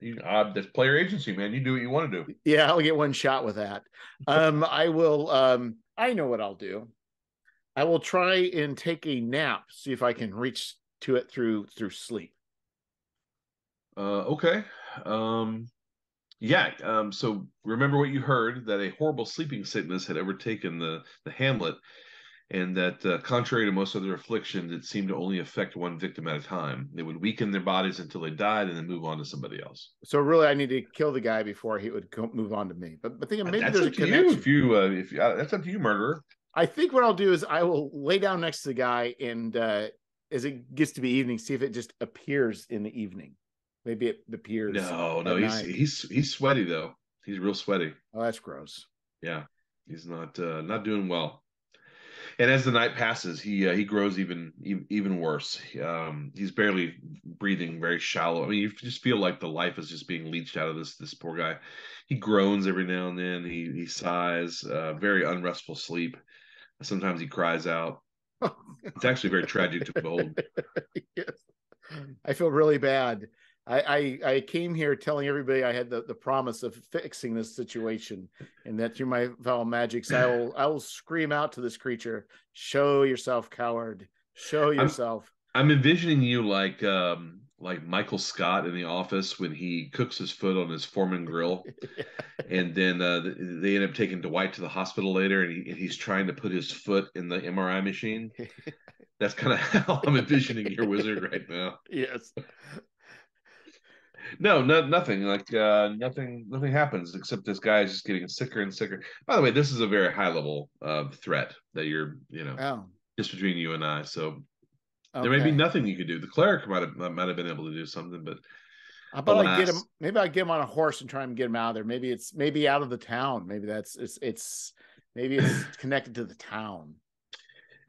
You, uh, that's player agency, man. You do what you want to do. Yeah, I'll get one shot with that. Um, I will. Um, I know what I'll do. I will try and take a nap. See if I can reach to it through through sleep. Uh, okay. Um, yeah. Um, so remember what you heard, that a horrible sleeping sickness had overtaken the the hamlet, and that uh, contrary to most other afflictions, it seemed to only affect one victim at a time. They would weaken their bodies until they died and then move on to somebody else. So really, I need to kill the guy before he would co- move on to me. But, but think maybe that's there's up a to connection. You if you, uh, if you, uh, that's up to you, murderer. I think what I'll do is I will lay down next to the guy, and uh, as it gets to be evening, see if it just appears in the evening. Maybe it appears. No, no, he's, he's, he's sweaty, though. He's real sweaty. Oh, that's gross. Yeah, he's not uh, not doing well. And as the night passes, he uh, he grows even even worse. Um, he's barely breathing, very shallow. I mean, you just feel like the life is just being leached out of this this poor guy. He groans every now and then. He he sighs. Uh, very unrestful sleep. Sometimes he cries out. It's actually very tragic to behold. Yes. I feel really bad. I, I I came here telling everybody I had the, the promise of fixing this situation, and that through my foul magics, I will I will scream out to this creature, "Show yourself, coward! Show yourself!" I'm, I'm envisioning you like um like Michael Scott in The Office when he cooks his foot on his Foreman grill, yeah. and then uh, they end up taking Dwight to the hospital later, and, he, and he's trying to put his foot in the M R I machine. That's kind of how I'm envisioning your wizard right now. Yes. No, no, nothing. Like uh, nothing, nothing happens except this guy is just getting sicker and sicker. By the way, this is a very high level uh, threat that you're, you know, oh. just between you and I. So okay. There may be nothing you could do. The cleric might have might have been able to do something, but how about I get him? Maybe I get him on a horse and try and get him out of there. Maybe it's maybe out of the town. Maybe that's it's it's maybe it's connected to the town.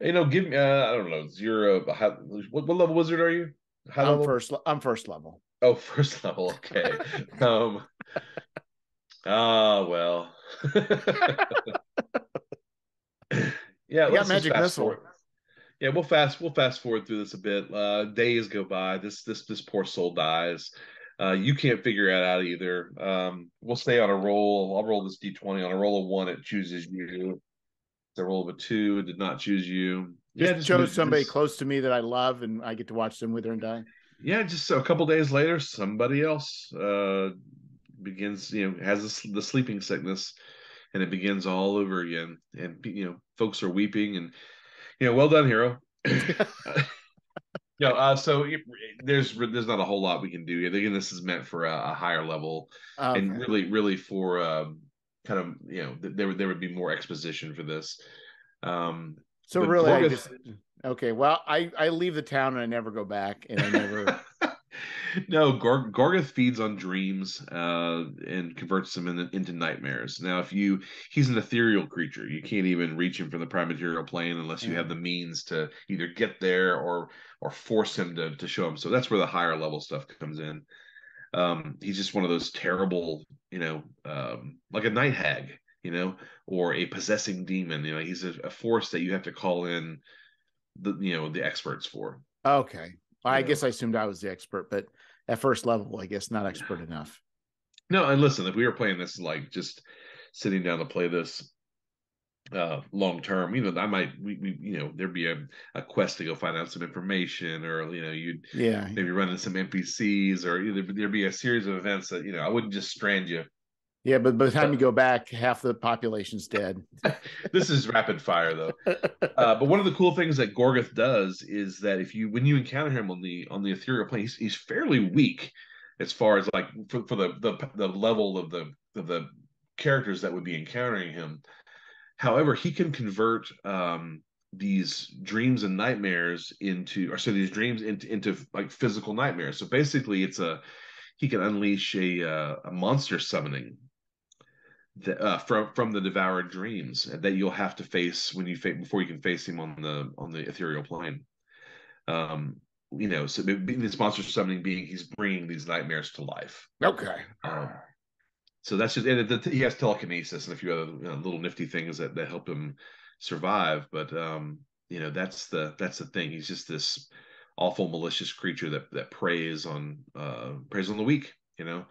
You know, give me. Uh, I don't know. Zero. High, what, what level wizard are you? High I'm level? first. I'm first level. Oh, first level, okay. um, oh, well. yeah, we got magic missile. Yeah, we'll fast we'll fast forward through this a bit. Uh, days go by. This this this poor soul dies. Uh, you can't figure it out either. Um, we'll stay on a roll. I'll roll this d twenty on a roll of one. It chooses you. The roll of a two. It did not choose you. Just yeah, just chose just, somebody just... close to me that I love, and I get to watch them wither and die. Yeah, just a couple days later, somebody else uh, begins, you know, has this, the sleeping sickness, and it begins all over again. And, you know, folks are weeping and, you know, well done, hero. No, uh, so it, there's there's not a whole lot we can do here. Again, this is meant for a, a higher level okay. and really, really for um, kind of, you know, th- there, there would be more exposition for this. Um, so really, Gorgoth- I just... Okay, well, I, I leave the town and I never go back, and I never. No, Gor- Gorgoth feeds on dreams uh, and converts them in, into nightmares. Now, if you, he's an ethereal creature. You can't even reach him from the prime material plane unless you yeah. have the means to either get there or or force him to to show him. So that's where the higher level stuff comes in. Um, he's just one of those terrible, you know, um, like a night hag, you know, or a possessing demon. You know, he's a, a force that you have to call in. The you know the experts for okay well, I know. Guess I assumed I was the expert, but at first level I guess not expert enough. No, and listen, if we were playing this like just sitting down to play this uh long term, you know, I might we, we you know there'd be a, a quest to go find out some information, or you know you'd yeah maybe run into some N P Cs, or you know, there'd be a series of events that you know I wouldn't just strand you. Yeah, but by the time you go back, half the population's dead. This is rapid fire, though. Uh, but one of the cool things that Gorgoth does is that if you, when you encounter him on the on the ethereal plane, he's, he's fairly weak as far as like for, for the, the the level of the of the characters that would be encountering him. However, he can convert um, these dreams and nightmares into, or so these dreams into into like physical nightmares. So basically, it's a he can unleash a uh, a monster summoning. The, uh, from from the devoured dreams that you'll have to face when you face before you can face him on the on the ethereal plane, um, you know. So this monster summoning being, he's bringing these nightmares to life. Okay. Um, so that's just, and it, he has telekinesis and a few other you know, little nifty things that, that help him survive. But um, you know, that's the that's the thing. He's just this awful malicious creature that that preys on uh, preys on the weak. you know.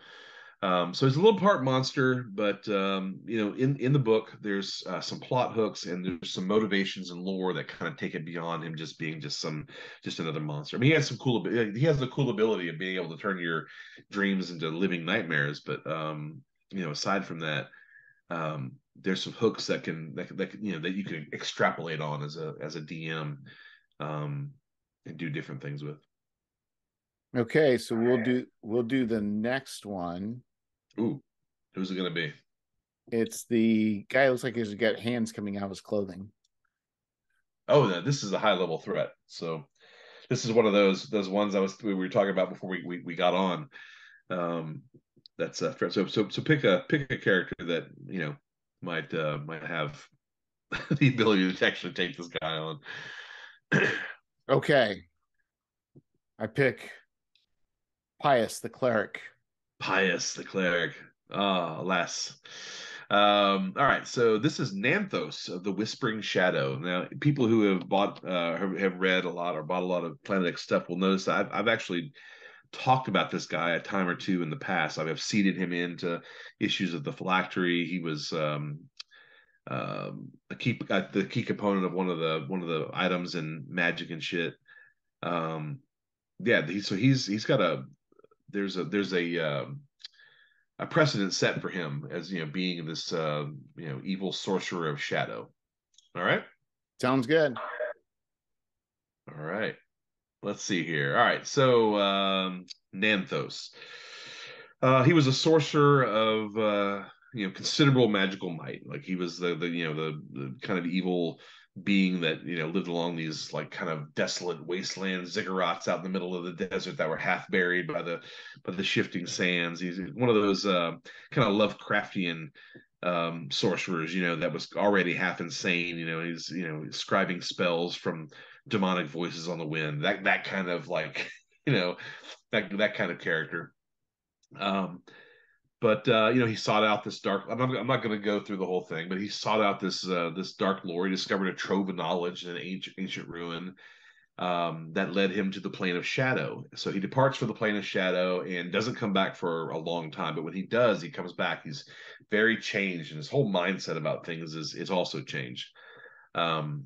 Um, so he's a little part monster, but, um, you know, in, in the book, there's uh, some plot hooks and there's some motivations and lore that kind of take it beyond him just being just some, just another monster. I mean, he has some cool, he has the cool ability of being able to turn your dreams into living nightmares. But, um, you know, aside from that, um, there's some hooks that can, that, that, you know, that you can extrapolate on as a, as a D M, um, and do different things with. Okay. So we'll do, we'll do the next one. Ooh, who's it going to be? It's the guy who looks like he's got hands coming out of his clothing. Oh, no, this is a high level threat. So this is one of those those ones I was we were talking about before we we, we got on. Um, that's a threat. So so so pick a pick a character that you know might uh, might have the ability to actually take this guy on. Okay, I pick Pius the cleric. Pius the cleric. Ah, oh, alas. Um, all right, so this is Nanthos of the Whispering Shadow. Now, people who have bought, uh, have read a lot or bought a lot of Planet X stuff will notice that I've, I've actually talked about this guy a time or two in the past. I've seeded him into issues of the Phylactery. He was um, um, a key, uh, the key component of one of the one of the items in Magic and shit. Um, yeah, he, so he's he's got a. There's a there's a uh, a precedent set for him as you know being this uh, you know evil sorcerer of shadow. All right, sounds good. All right, let's see here. All right, so um, Nanthos, uh, he was a sorcerer of uh, you know considerable magical might. Like he was the the you know the, the kind of evil being that you know lived along these like kind of desolate wasteland ziggurats out in the middle of the desert that were half buried by the by the shifting sands. He's one of those uh, kind of Lovecraftian um, sorcerers, you know, that was already half insane. You know, he's you know scribing spells from demonic voices on the wind. That that kind of like you know that that kind of character. Um, But, uh, you know, he sought out this dark... I'm not, I'm not going to go through the whole thing, but he sought out this uh, this dark lore. He discovered a trove of knowledge in an ancient, ancient ruin um, that led him to the plane of shadow. So he departs for the plane of shadow and doesn't come back for a long time. But when he does, he comes back. He's very changed, and his whole mindset about things is, is also changed. Um,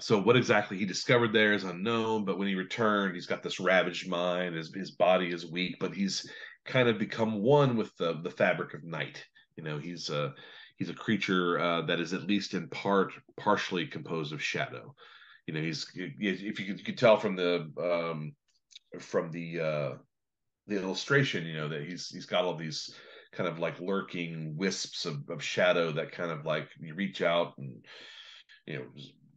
so what exactly he discovered there is unknown, but when he returned, he's got this ravaged mind. His, his body is weak, but he's... kind of become one with the the fabric of night. You know, he's a he's a creature uh, that is at least in part partially composed of shadow. You know, he's if you could, you could tell from the um, from the uh, the illustration, you know, that he's he's got all these kind of like lurking wisps of, of shadow that kind of like you reach out and you know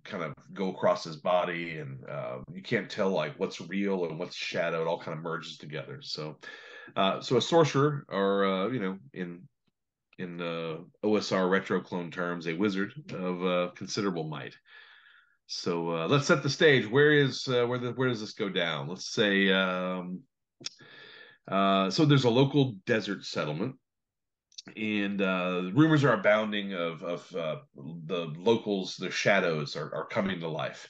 kind of go across his body, and uh, you can't tell like what's real and what's shadow. It all kind of merges together. So. Uh, so a sorcerer, or uh, you know, in in uh, O S R retro clone terms, a wizard of uh, considerable might. So uh, let's set the stage. Where is uh, where the where does this go down? Let's say um, uh, so. There's a local desert settlement, and uh, rumors are abounding of of uh, the locals. Their shadows are are coming to life.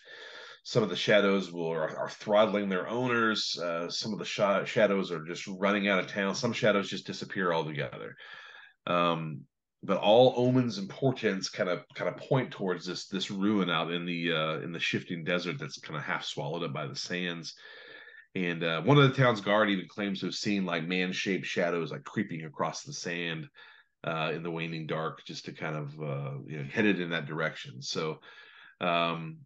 Some of the shadows will are, are throttling their owners. Uh, some of the sh- shadows are just running out of town. Some shadows just disappear altogether. Um, but all omens and portents kind of kind of point towards this this ruin out in the uh, in the shifting desert that's kind of half swallowed up by the sands. And uh, one of the town's guard even claims to have seen like man-shaped shadows like creeping across the sand uh, in the waning dark, just to kind of uh, you know, headed in that direction. So um,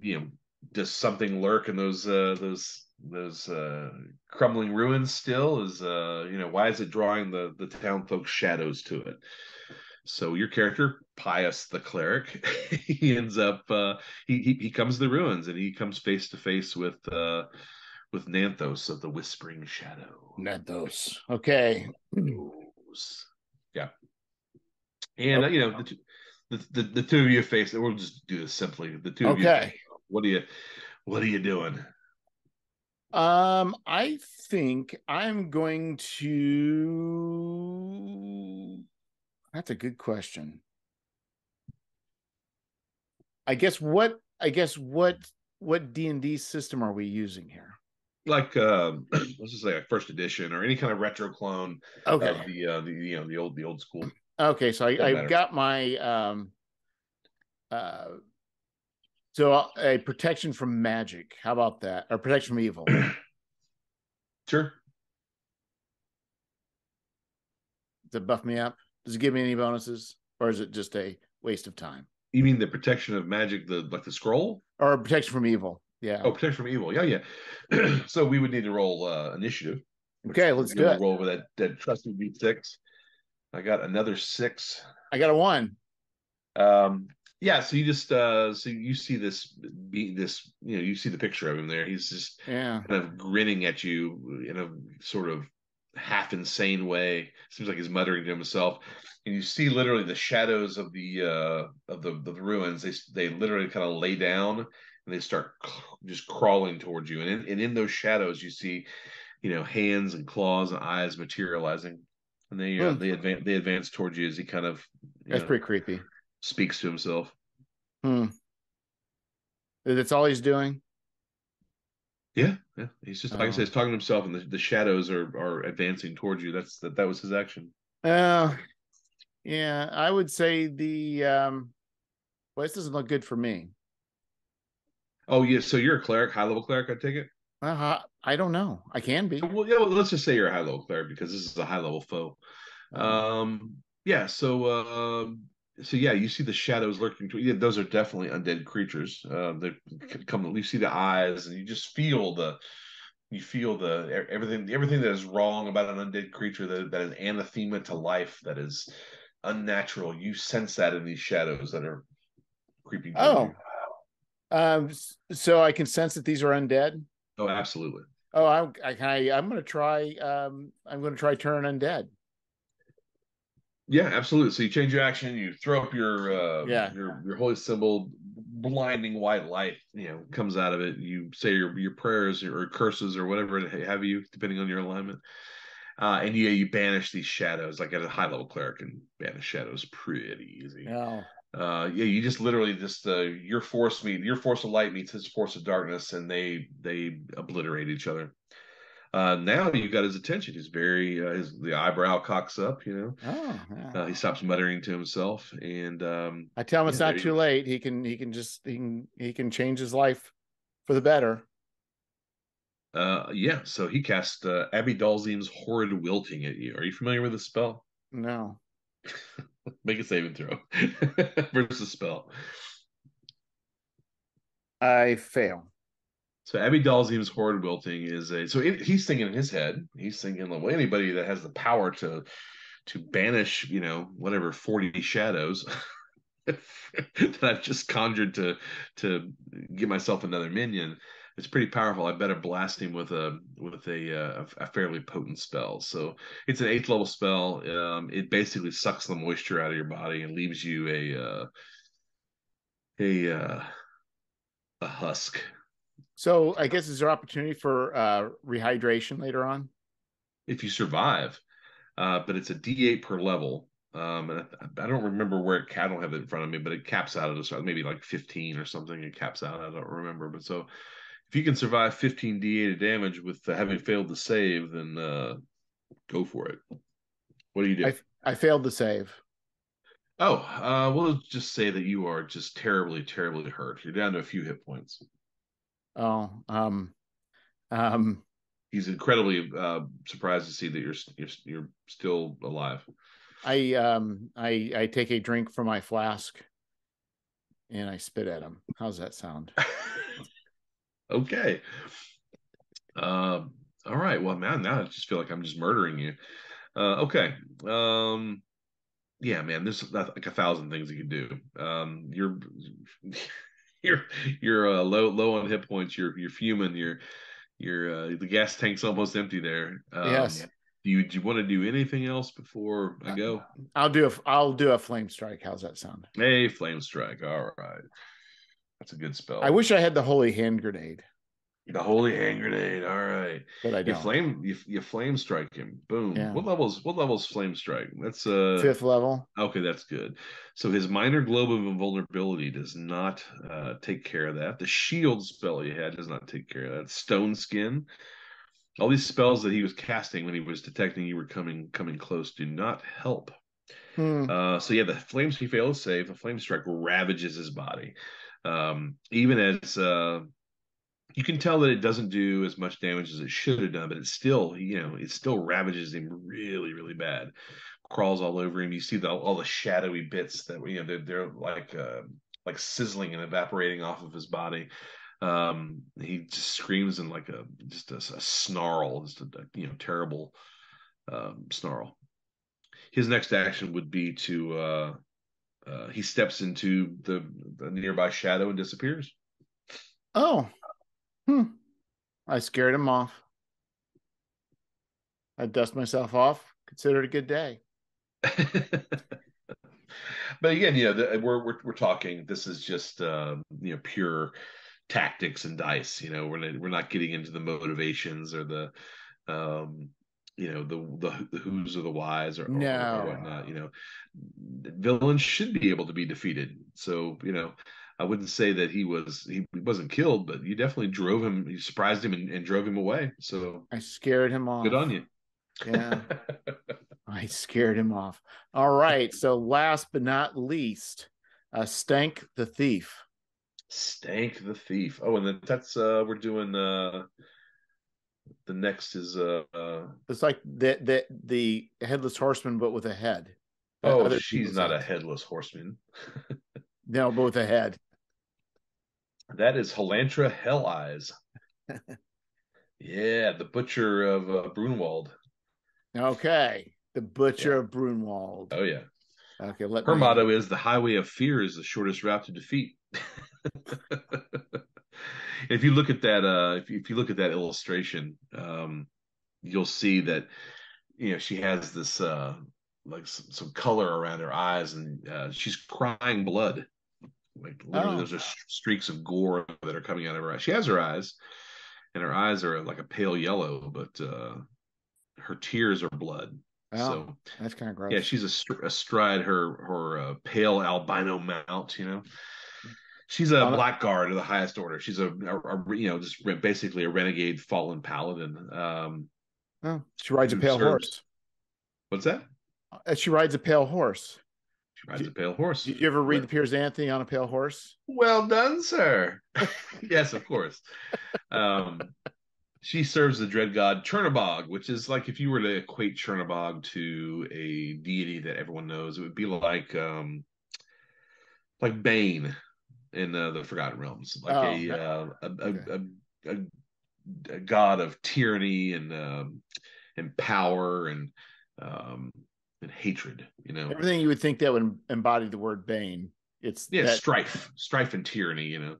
you know. Does something lurk in those uh, those those uh, crumbling ruins still? Is uh, you know why is it drawing the the town folks' shadows to it? So your character Pius the cleric, he ends up uh, he, he he comes to the ruins and he comes face to face with uh, with Nanthos of the Whispering Shadow. Nanthos, okay, yeah, and okay. uh, you know the, two, the the the two of you face. We'll just do this simply. The two okay. of you. Okay. What are you, what are you doing? Um, I think I'm going to. That's a good question. I guess what I guess what what D and D system are we using here? like um, let's just say like first edition or any kind of retro clone. Okay. Of the uh, the you know the old the old school. Okay, so I, I've got my um, uh, so a protection from magic. How about that? Or protection from evil. Sure. Does it buff me up? Does it give me any bonuses, or is it just a waste of time? You mean the protection of magic, the like the scroll, or protection from evil? Yeah. Oh, protection from evil. Yeah, yeah. So we would need to roll uh, initiative. Okay, let's do it. Roll over that that trusty D six. I got another six. I got a one. Um. Yeah. So you just uh. So you see this be this you know you see the picture of him there. He's just yeah. kind of grinning at you in a sort of half insane way. Seems like he's muttering to himself. And you see literally the shadows of the uh of the, the ruins. They they literally kind of lay down and they start just crawling towards you. And in, and in those shadows, you see, you know, hands and claws and eyes materializing. And they uh, hmm. they advance they advance towards you as he kind of that's know, pretty creepy. Speaks to himself. Hmm. That's all he's doing. Yeah, yeah. He's just oh. like I said, he's talking to himself, and the, the shadows are are advancing towards you. That's that. That was his action. Uh, yeah. I would say the um. Well, this doesn't look good for me. Oh yeah. So you're a cleric, high level cleric. I take it. Uh, I don't know. I can be. Well, yeah. Well, let's just say you're a high level cleric because this is a high level foe. Um. Yeah. So. Uh, So yeah, you see the shadows lurking. Yeah, those are definitely undead creatures. Uh, they come. You see the eyes, and you just feel the, you feel the everything. Everything that is wrong about an undead creature that that is anathema to life, that is unnatural. You sense that in these shadows that are creeping. Oh, um, so I can sense that these are undead. Oh, absolutely. Oh, I, I, I'm going to try. Um, I'm going to try turn undead. Yeah, absolutely. So you change your action, you throw up your uh, yeah. your your holy symbol, blinding white light, you know, comes out of it. You say your your prayers or curses or whatever it have you, depending on your alignment. Uh, and yeah, you banish these shadows. Like at a high level cleric, and banish shadows pretty easy. Yeah. Uh, yeah, you just literally just uh, your force meet your force of light meets his force of darkness, and they they obliterate each other. Uh, now you got his attention. He's very uh, his the eyebrow cocks up. You know, oh, yeah. uh, he stops muttering to himself, and um, I tell him it's yeah, not too goes. late. He can he can just he can he can change his life for the better. Uh, yeah. So he casts uh, Abby Dalzim's Horrid Wilting at you. Are you familiar with the spell? No. Make a saving throw versus spell. I fail. So Abby Dalzim's Horrid Wilting is a so it, he's thinking in his head. He's thinking, well, anybody that has the power to to banish, you know, whatever forty shadows that I've just conjured to to get myself another minion, it's pretty powerful. I better blast him with a with a a, a fairly potent spell. So it's an eighth level spell. Um, it basically sucks the moisture out of your body and leaves you a uh, a uh, a husk. So I guess is there opportunity for uh, rehydration later on? If you survive, uh, but it's a D eight per level. Um, and I, I don't remember where it, I don't have it in front of me, but it caps out at a, maybe like fifteen or something. It caps out. I don't remember. But so if you can survive fifteen D eight of damage with uh, having failed to save, then uh, go for it. What do you do? I, I failed to save. Oh, uh, we'll just say that you are just terribly, terribly hurt. You're down to a few hit points. Oh, um, um, he's incredibly uh, surprised to see that you're, you're you're still alive. I um I I take a drink from my flask, and I spit at him. How's that sound? Okay. Um. Uh, all right. Well, now now I just feel like I'm just murdering you. Uh. Okay. Um. Yeah, man. There's like a thousand things you could do. Um. You're. You're you're uh, low low on hit points. You're you're fuming. You're you're uh, the gas tank's almost empty there. Um, yes. Do you do you want to do anything else before I go? I'll do a I'll do a flame strike. How's that sound? Hey, flame strike. All right, that's a good spell. I wish I had the holy hand grenade. The holy hand grenade. All right, but I don't. You flame you, you flame strike him. Boom. Yeah. What levels? What levels? Flame strike. That's uh fifth level. Okay, that's good. So his minor globe of invulnerability does not uh, take care of that. The shield spell he had does not take care of that. Stone skin All these spells that he was casting when he was detecting you were coming coming close do not help. Hmm. Uh, so yeah, the flames he fails save. A flame strike ravages his body. Um, even as uh, you can tell that it doesn't do as much damage as it should have done, but it's still, you know, it still ravages him really, really bad. Crawls all over him. You see the, all the shadowy bits that, you know, they're, they're like uh, like sizzling and evaporating off of his body. Um, he just screams in like a just a, a snarl, just a, you know, terrible um, snarl. His next action would be to uh, uh, he steps into the, the nearby shadow and disappears. Oh, hmm. I scared him off. I dust myself off. Consider it a good day. But again, you know, the, we're, we're we're talking. This is just uh, you know, pure tactics and dice. You know, we're not, we're not getting into the motivations or the um, you know, the, the the who's or the whys or, no. or whatnot. You know, villains should be able to be defeated. So you know, I wouldn't say that he was he wasn't killed, but you definitely drove him. You surprised him and, and drove him away. So I scared him off. Good on you. Yeah. I scared him off. All right. So last but not least, uh, Stank the Thief. Stank the Thief. Oh, and then that's uh, we're doing uh, the next is uh, uh, it's like the the the headless horseman, but with a head. Oh, Other she's not a headless horseman. No, but with a head. That is Halantra Hell Eyes. Yeah, the butcher of uh, Brunwald. Okay, the butcher yeah. of Brunwald. Oh yeah. Okay. Let her me... motto is the highway of fear is the shortest route to defeat. If you look at that, uh, if you, if you look at that illustration, um, you'll see that, you know, she has this uh, like some, some color around her eyes, and uh, she's crying blood. Like literally, oh. There's just streaks of gore that are coming out of her eyes. She has her eyes, and her eyes are like a pale yellow, but. Uh, Her tears are blood. Oh, so that's kind of gross. Yeah, she's astride her her uh, pale albino mount. You know, she's a blackguard of the highest order. She's a, a, a you know just re- basically a renegade fallen paladin. Um, oh, she rides a pale serves... horse. What's that? She rides a pale horse. She rides did, a pale horse. Did you ever read the Piers Anthony on a pale horse? Well done, sir. Yes, of course. Um, she serves the dread god Chernobog, which is like if you were to equate Chernobog to a deity that everyone knows, it would be like um, like Bane in uh, the Forgotten Realms, like oh, a, uh, a, okay. a, a a god of tyranny and um, and power and um, and hatred. You know, everything you would think that would embody the word Bane. It's yeah, that... strife, strife and tyranny. You know.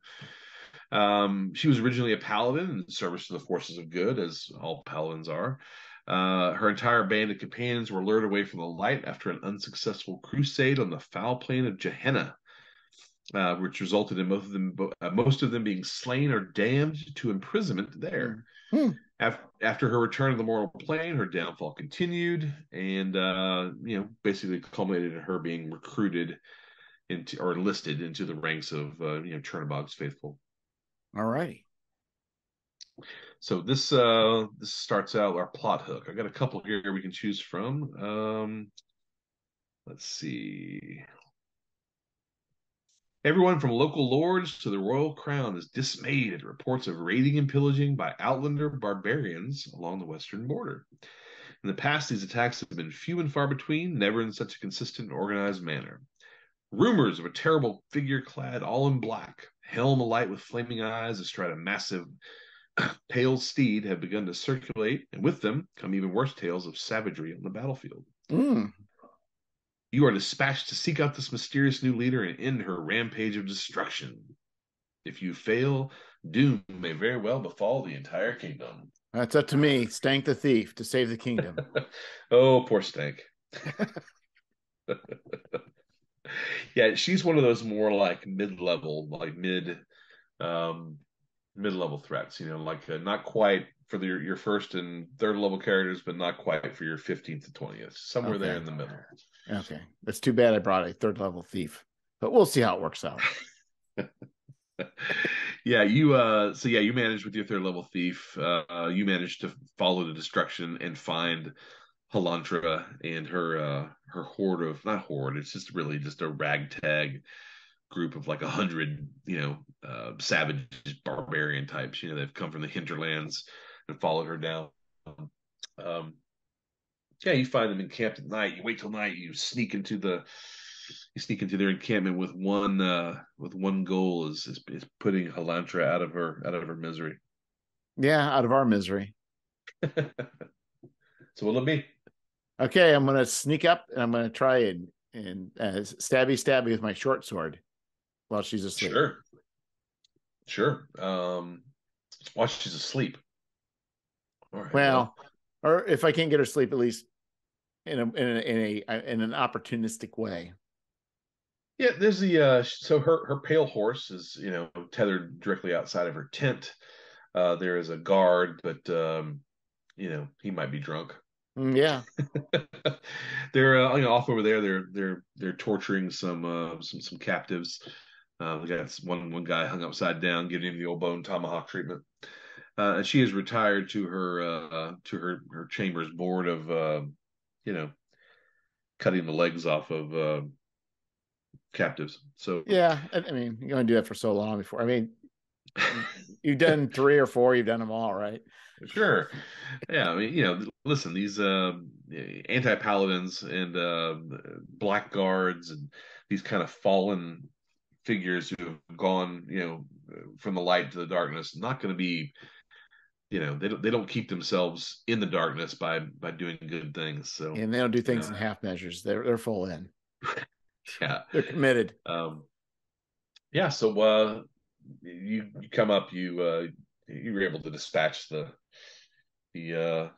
Um, she was originally a paladin in service to the forces of good, as all paladins are. Uh, her entire band of companions were lured away from the light after an unsuccessful crusade on the foul plain of Gehenna, uh, which resulted in most of them uh, most of them being slain or damned to imprisonment there. Hmm. After, after her return to the mortal plane, her downfall continued, and uh, you know, basically culminated in her being recruited into or enlisted into the ranks of uh, you know Chernobog's faithful. All righty. So this uh, this starts out our plot hook. I got a couple here we can choose from. Um, let's see. Everyone from local lords to the royal crown is dismayed at reports of raiding and pillaging by outlander barbarians along the western border. In the past, these attacks have been few and far between, never in such a consistent and organized manner. Rumors of a terrible figure clad all in black, helm alight with flaming eyes astride a massive pale steed have begun to circulate, and with them come even worse tales of savagery on the battlefield. Mm. You are dispatched to seek out this mysterious new leader and end her rampage of destruction. If you fail, doom may very well befall the entire kingdom. That's up to me, Stank the Thief, to save the kingdom. Oh, poor Stank. Yeah, she's one of those more like mid-level, like mid, um, mid-level threats. You know, like uh, not quite for the, your first and third level characters, but not quite for your fifteenth to twentieth. Somewhere okay. there in the middle. Okay, that's too bad. I brought a third level thief, but we'll see how it works out. Yeah, you. Uh, so yeah, you managed with your third level thief. Uh, you managed to follow the destruction and find Halantra and her uh, her horde of not horde. It's just really just a ragtag group of like a hundred, you know, uh, savage barbarian types. You know, they've come from the hinterlands and followed her down. Um, yeah, you find them encamped at night. You wait till night. You sneak into the. You sneak into their encampment with one uh, with one goal is, is is putting Halantra out of her out of her misery. Yeah, out of our misery. So what'll it be? Okay, I'm gonna sneak up and I'm gonna try and and uh, stabby stabby with my short sword while she's asleep. Sure, sure. Um, while she's asleep. All right. Well, well, or if I can't get her sleep, at least in a in a in, a, in an opportunistic way. Yeah, there's the uh, so her her pale horse is, you know, tethered directly outside of her tent. Uh, there is a guard, but um, you know, he might be drunk. Yeah, they're uh, you know, off over there. They're they're they're torturing some uh, some some captives. Uh, we got one one guy hung upside down, giving him the old bone tomahawk treatment. Uh, and she has retired to her uh, to her her chambers, bored of uh, you know, cutting the legs off of. Uh, captives. So yeah, I mean, you're going to do that for so long before, I mean, you've done three or four, you've done them all, right? Sure. Yeah, I mean, you know, listen, these uh, anti-paladins and uh, blackguards and these kind of fallen figures who have gone, you know, from the light to the darkness, not going to be, you know, they don't, they don't keep themselves in the darkness by by doing good things. So and they don't do things, you know, in half measures. They're they're full in. Yeah, they're committed. Um, yeah, so uh, you you come up, you uh, you were able to dispatch the the uh,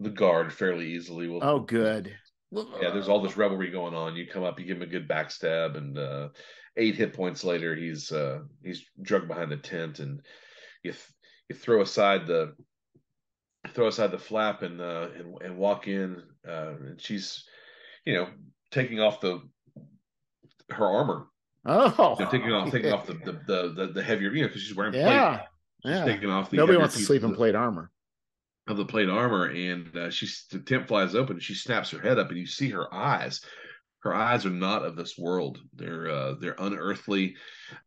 the guard fairly easily. We'll, oh, good. Yeah, there's all this revelry going on. You come up, you give him a good backstab, and uh, eight hit points later, he's uh, he's drugged behind the tent, and you th- you throw aside the throw aside the flap and uh, and, and walk in, uh, and she's, you know, taking off the her armor. Oh, you know, taking off, taking off the the the, the heavier, you know, because she's wearing yeah, plate. Yeah, she's taking off the. Nobody wants to sleep in plate armor. Of the plate armor, and uh, she's the tent flies open. And she snaps her head up, and you see her eyes. Her eyes are not of this world. They're uh, they're unearthly.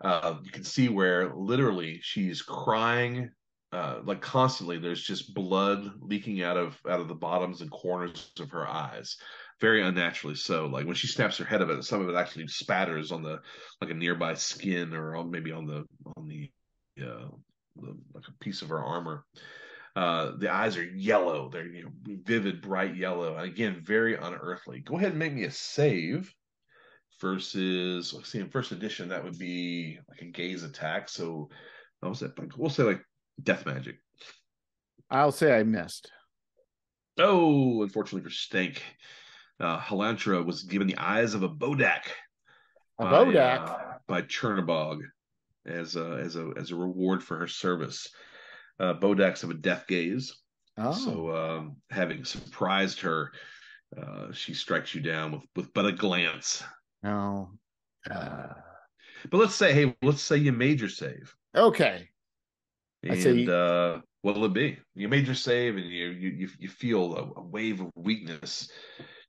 Uh, you can see where literally she's crying, uh, like constantly. There's just blood leaking out of out of the bottoms and corners of her eyes. Very unnaturally so. Like when she snaps her head of it, some of it actually spatters on the like a nearby skin, or on, maybe on the on the, uh, the like a piece of her armor. Uh, the eyes are yellow. They're, you know, vivid, bright yellow, and again very unearthly. Go ahead and make me a save. Versus, let's see, in first edition that would be like a gaze attack. So what was that? Like, we'll say like death magic. I'll say I missed. Oh, unfortunately for Stank. Uh, Halantra was given the eyes of a Bodak, a by, Bodak uh, by Chernobog, as a as a as a reward for her service. Uh, Bodaks have a death gaze, oh. so um, having surprised her, uh, she strikes you down with, with but a glance. No, uh... but let's say, hey, let's say you made your save. Okay, and I say you... uh, what'll it be? You made your save, and you you you feel a, a wave of weakness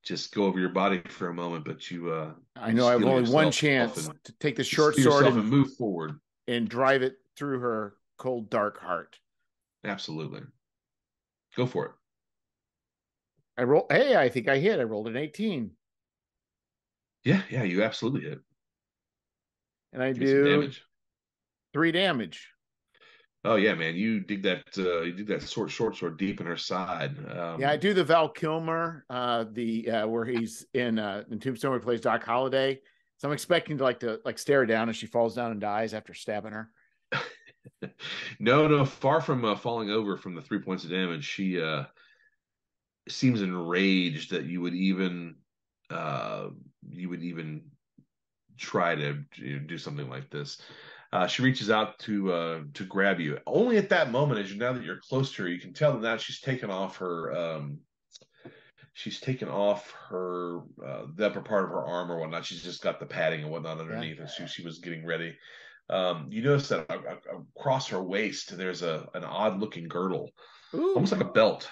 just go over your body for a moment, but you. Uh, I know I have only one chance and, to take the short sword and, and move forward and drive it through her cold, dark heart. Absolutely, go for it. I roll. Hey, I think I hit. I rolled an eighteen. Yeah, yeah, you absolutely hit. And I do, do damage. three damage. Oh yeah, man! You dig that? Uh, you dig that short, short sword deep in her side. Um, yeah, I do the Val Kilmer, uh, the uh, where he's in uh, in Tombstone, where he plays Doc Holliday. So I'm expecting to like to like stare her down as she falls down and dies after stabbing her. no, no, far from uh, falling over from the three points of damage, she uh, seems enraged that you would even uh, you would even try to, you know, do something like this. Uh, she reaches out to uh, to grab you. Only at that moment, as you, now that you're close to her, you can tell that now she's taken off her um, she's taken off her uh, the upper part of her arm or whatnot. She's just got the padding and whatnot underneath, yeah. and she she was getting ready. Um, you notice that across her waist, there's a an odd-looking girdle, Ooh. almost like a belt,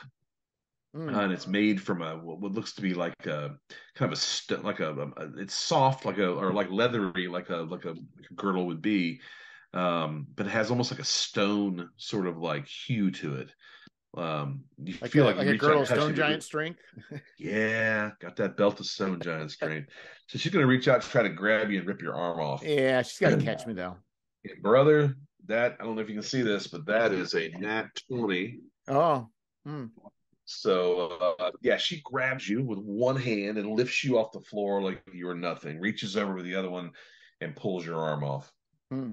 mm. uh, and it's made from a what looks to be like a kind of a st- like a, a it's soft like a or like leathery like a like a, like a girdle would be, um, but it has almost like a stone sort of like hue to it. Um, you like feel a, like, like you a girdle stone giant string. Yeah, got that belt of stone giant string. So she's gonna reach out to try to grab you and rip your arm off. Yeah, she's gotta and, catch me though. Brother, that I don't know if you can see this, but that is a nat twenty. Oh, mm. so uh, yeah, she grabs you with one hand and lifts you off the floor like you're nothing, reaches over with the other one and pulls your arm off. Hmm.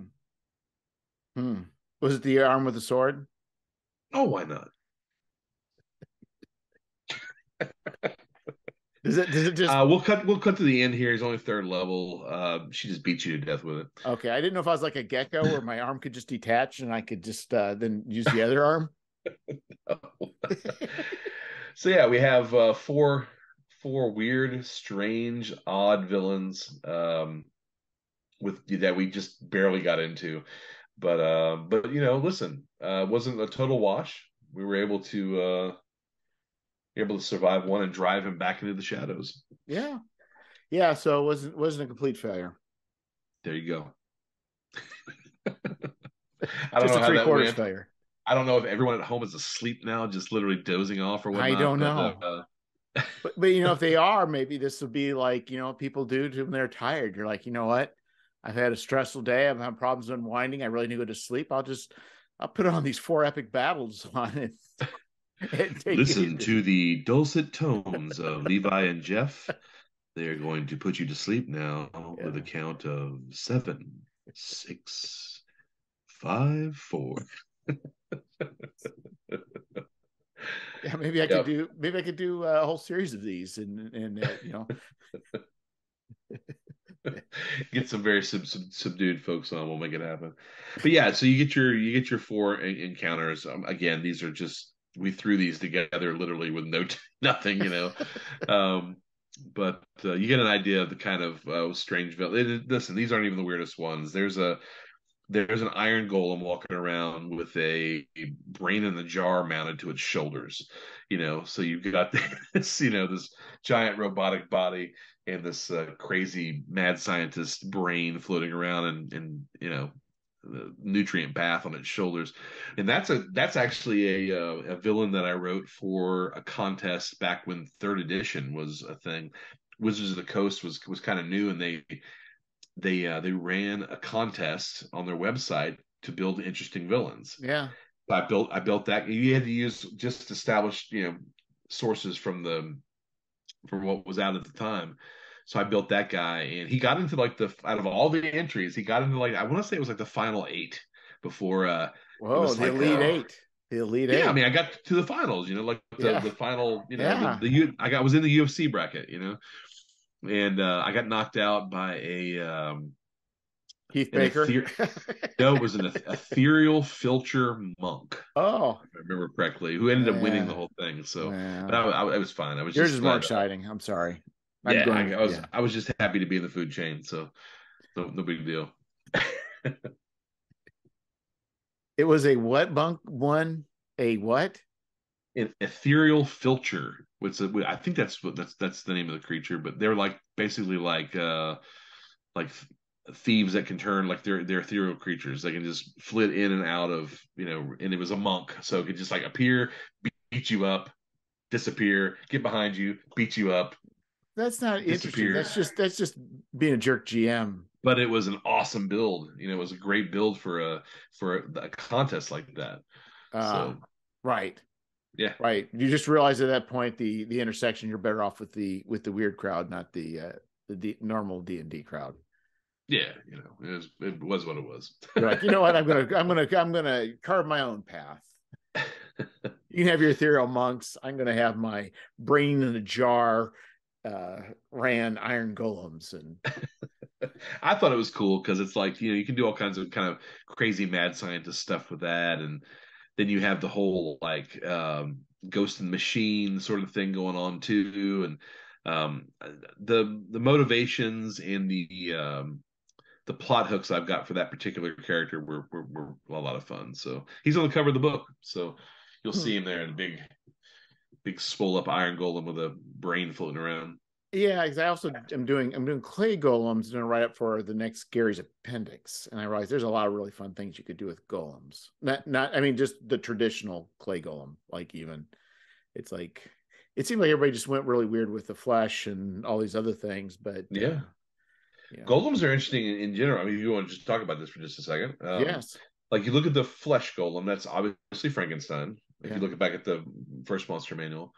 Hmm. Was it the arm with the sword? Oh, why not? does it does it just uh, we'll cut we'll cut to the end here. He's only third level. Uh, she just beat you to death with it. Okay. I didn't know if I was like a gecko where my arm could just detach and I could just uh, then use the other arm. So yeah, we have uh, four four weird, strange, odd villains um, with that we just barely got into. But uh, but you know, listen, uh, wasn't a total wash. We were able to uh, able to survive one and drive him back into the shadows. Yeah, yeah. So it wasn't wasn't a complete failure. There you go. I don't just know a how that went. Failure. I don't know if everyone at home is asleep now, just literally dozing off or whatnot. I don't know. But, uh, but, but you know, if they are, maybe this will be like you know people do when they're tired. You're like, you know what? I've had a stressful day. I've had problems unwinding. I really need to go to sleep. I'll just, I'll put on these four epic battles on it. And take Listen it. to the dulcet tones of Levi and Jeff. They're going to put you to sleep now yeah. with a count of seven, six, five, four. yeah, maybe I yeah. could do. Maybe I could do a whole series of these, and and uh, you know. Get some very sub, sub, subdued folks on. We'll make it happen. But yeah, so you get your you get your four en- encounters. Um, again, these are just we threw these together literally with no t- nothing, you know. um, but uh, you get an idea of the kind of uh, strange villain. Listen, these aren't even the weirdest ones. There's a there's an iron golem walking around with a, a brain in the jar mounted to its shoulders, you know. So you've got this, you know, this giant robotic body. And this uh, crazy mad scientist brain floating around and, and you know, the nutrient bath on its shoulders. And that's a that's actually a, uh, a villain that I wrote for a contest back when third edition was a thing. Wizards of the Coast was was kind of new, and they they uh, they ran a contest on their website to build interesting villains. Yeah, I built I built that. You had to use just established you know sources from the. from what was out at the time. So I built that guy, and he got into like the, out of all the entries, he got into like, I want to say it was like the final eight before. Uh, Whoa, the like, elite uh, eight. The elite yeah, eight. Yeah, I mean, I got to the finals, you know, like the, yeah. the final, you know, yeah. the, the I got was in the U F C bracket, you know, and uh, I got knocked out by a... Um, Heath Baker? Ether- no, it was an ethereal filcher monk. Oh. If I remember correctly, who ended up yeah. winning the whole thing. So yeah. but I, I, I was fine. I was Yours just is more exciting. I'm sorry. I'm yeah, going, I, I was yeah. I was just happy to be in the food chain, so no, no big deal. It was a what monk one? A what? An ethereal filcher. Which I think that's what that's that's the name of the creature, but they're like basically like uh like thieves that can turn like they're they're ethereal creatures. They can just flit in and out of you know. And it was a monk, so it could just like appear, beat you up, disappear, get behind you, beat you up. That's not disappear. interesting. That's just that's just being a jerk G M. But it was an awesome build. You know, it was a great build for a for a, a contest like that. Uh, so right, yeah, right. You just realize at that point the the intersection. You're better off with the with the weird crowd, not the uh, the D- normal D and D crowd. Yeah, you know, it was, it was what it was. You're like, you know what? I'm gonna, I'm gonna, I'm gonna carve my own path. You can have your ethereal monks. I'm gonna have my brain in a jar, uh, ran iron golems, and I thought it was cool because it's like you know you can do all kinds of kind of crazy mad scientist stuff with that, and then you have the whole like um, ghost and machine sort of thing going on too, and um, the the motivations and the um, the plot hooks I've got for that particular character were, were, were a lot of fun. So he's on the cover of the book. So you'll hmm. see him there in a big, big swole up iron golem with a brain floating around. Yeah, because I also am doing I'm doing clay golems and a write up for the next Gary's appendix, and I realized there's a lot of really fun things you could do with golems. Not not I mean just the traditional clay golem. Like even it's like it seemed like everybody just went really weird with the flesh and all these other things, but yeah, uh, yeah. Golems are interesting in, in general. I mean, if you want to just talk about this for just a second, um, yes. Like you look at the flesh golem, that's obviously Frankenstein. If yeah. you look back at the first Monster Manual,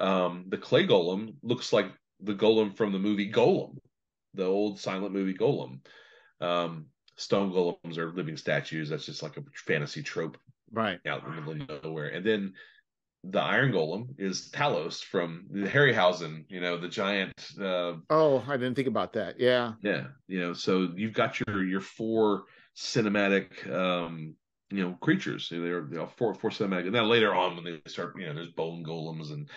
um, the clay golem looks like the golem from the movie Golem, the old silent movie Golem. Um, stone golems are living statues. That's just like a fantasy trope, right? Out in the middle of nowhere. And then the iron golem is Talos from the Harryhausen. You know, the giant. Uh, oh, I didn't think about that. Yeah, yeah. You know, so you've got your your four cinematic, um, you know, creatures. They're you know, four four cinematic. And then later on, when they start, you know, there's bone golems and,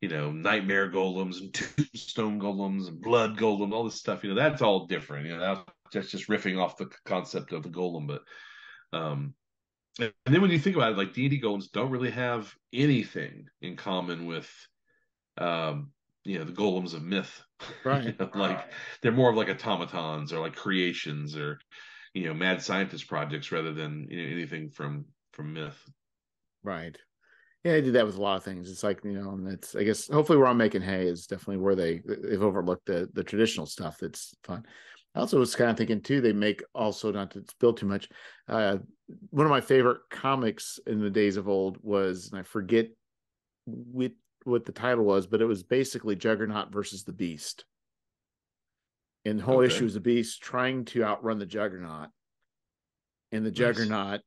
you know, nightmare golems and tombstone golems and blood golems, all this stuff, you know, that's all different. You know, that's just riffing off the concept of the golem. But, um, and then when you think about it, like D and D golems don't really have anything in common with, um, you know, the golems of myth, right? You know, like they're more of like automatons or like creations or, you know, mad scientist projects rather than, you know, anything from, from myth. Right. Yeah, they did that with a lot of things. It's like, you know, and it's, I guess, hopefully We're All Making Hay is definitely where they, they've overlooked the, the traditional stuff that's fun. I also was kind of thinking, too, they make also, not to spill too much, uh, one of my favorite comics in the days of old was, and I forget what, what the title was, but it was basically Juggernaut versus the Beast. And the whole okay. issue was the Beast trying to outrun the Juggernaut. And the nice. Juggernaut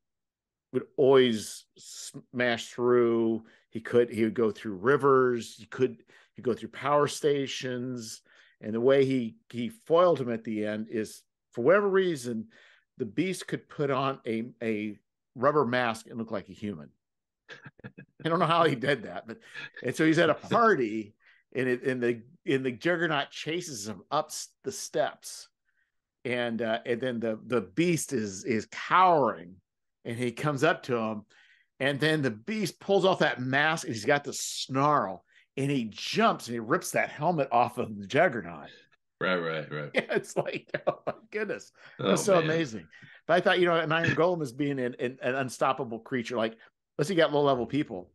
would always smash through. He could, he would go through rivers. He could, he'd go through power stations. And the way he, he foiled him at the end is, for whatever reason, the Beast could put on a, a rubber mask and look like a human. I don't know how he did that, but, and so he's at a party and it, and the, and the Juggernaut chases him up the steps. And, uh, and then the, the Beast is, is cowering. And he comes up to him, and then the Beast pulls off that mask, and he's got the snarl, and he jumps and he rips that helmet off of the Juggernaut. Right, right, right. Yeah, it's like, oh my goodness, oh, that's so man. amazing. But I thought, you know, an iron golem is being an, an, an unstoppable creature. Like, let's say you got low level people,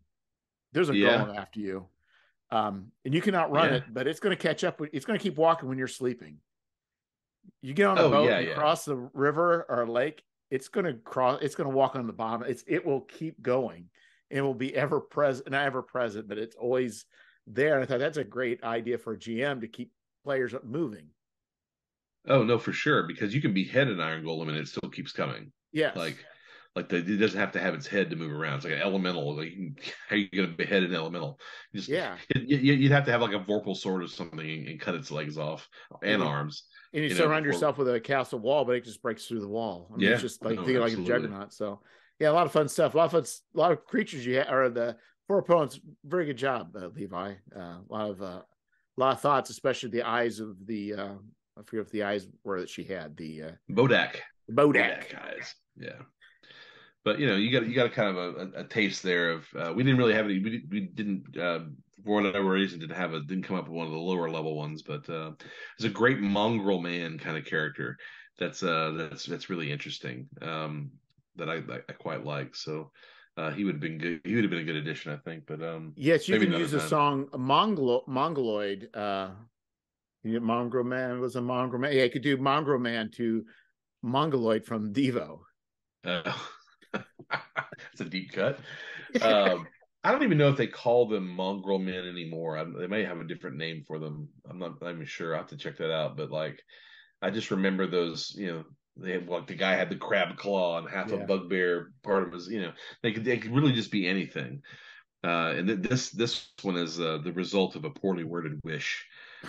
there's a yeah. golem after you, um, and you can outrun yeah. it, but it's going to catch up. It's going to keep walking when you're sleeping. You get on a oh, boat yeah, and yeah. cross the river or a lake. It's going to cross. It's going to walk on the bottom. It's it will keep going. It will be ever present, not ever present, but it's always there. And I thought that's a great idea for a G M to keep players up moving. Oh no, for sure, because you can behead an iron golem and it still keeps coming. Yeah, like like the, it doesn't have to have its head to move around. It's like an elemental. Like how are you going to behead an elemental? You just, yeah, it, you, you'd have to have like a vorpal sword or something and, and cut its legs off and mm-hmm. arms. And you, you surround know, yourself with a castle wall, but it just breaks through the wall. I mean, yeah, it's just like no, thinking like a Juggernaut. So, yeah, a lot of fun stuff. A lot of fun, a lot of creatures you are the four opponents. Very good job, uh, Levi. Uh, a lot of, uh, a lot of thoughts, especially the eyes of the. Uh, I forget if the eyes were that she had the uh, Bodak. Bodak eyes. Yeah, but you know, you got you got a kind of a, a, a taste there of. Uh, we didn't really have any. We, we didn't. Uh, For whatever reason, didn't have a didn't come up with one of the lower level ones, but uh, it's a great mongrel man kind of character. That's uh, that's that's really interesting. Um, that I, I I quite like. So uh, he would have been good. He would have been a good addition, I think. But um, yes, you can use the song "Mongolo Mongoloid." Uh, mongrel man was a mongrel man. Yeah, you could do mongrel man to mongoloid from Devo. Uh, it's a deep cut. Um, I don't even know if they call them mongrel men anymore. I, they may have a different name for them. I'm not, I'm not even sure. I have to check that out. But like, I just remember those. You know, they have, like the guy had the crab claw and half yeah. a bugbear part of his. You know, they could they could really just be anything. Uh, and th this this one is uh, the result of a poorly worded wish.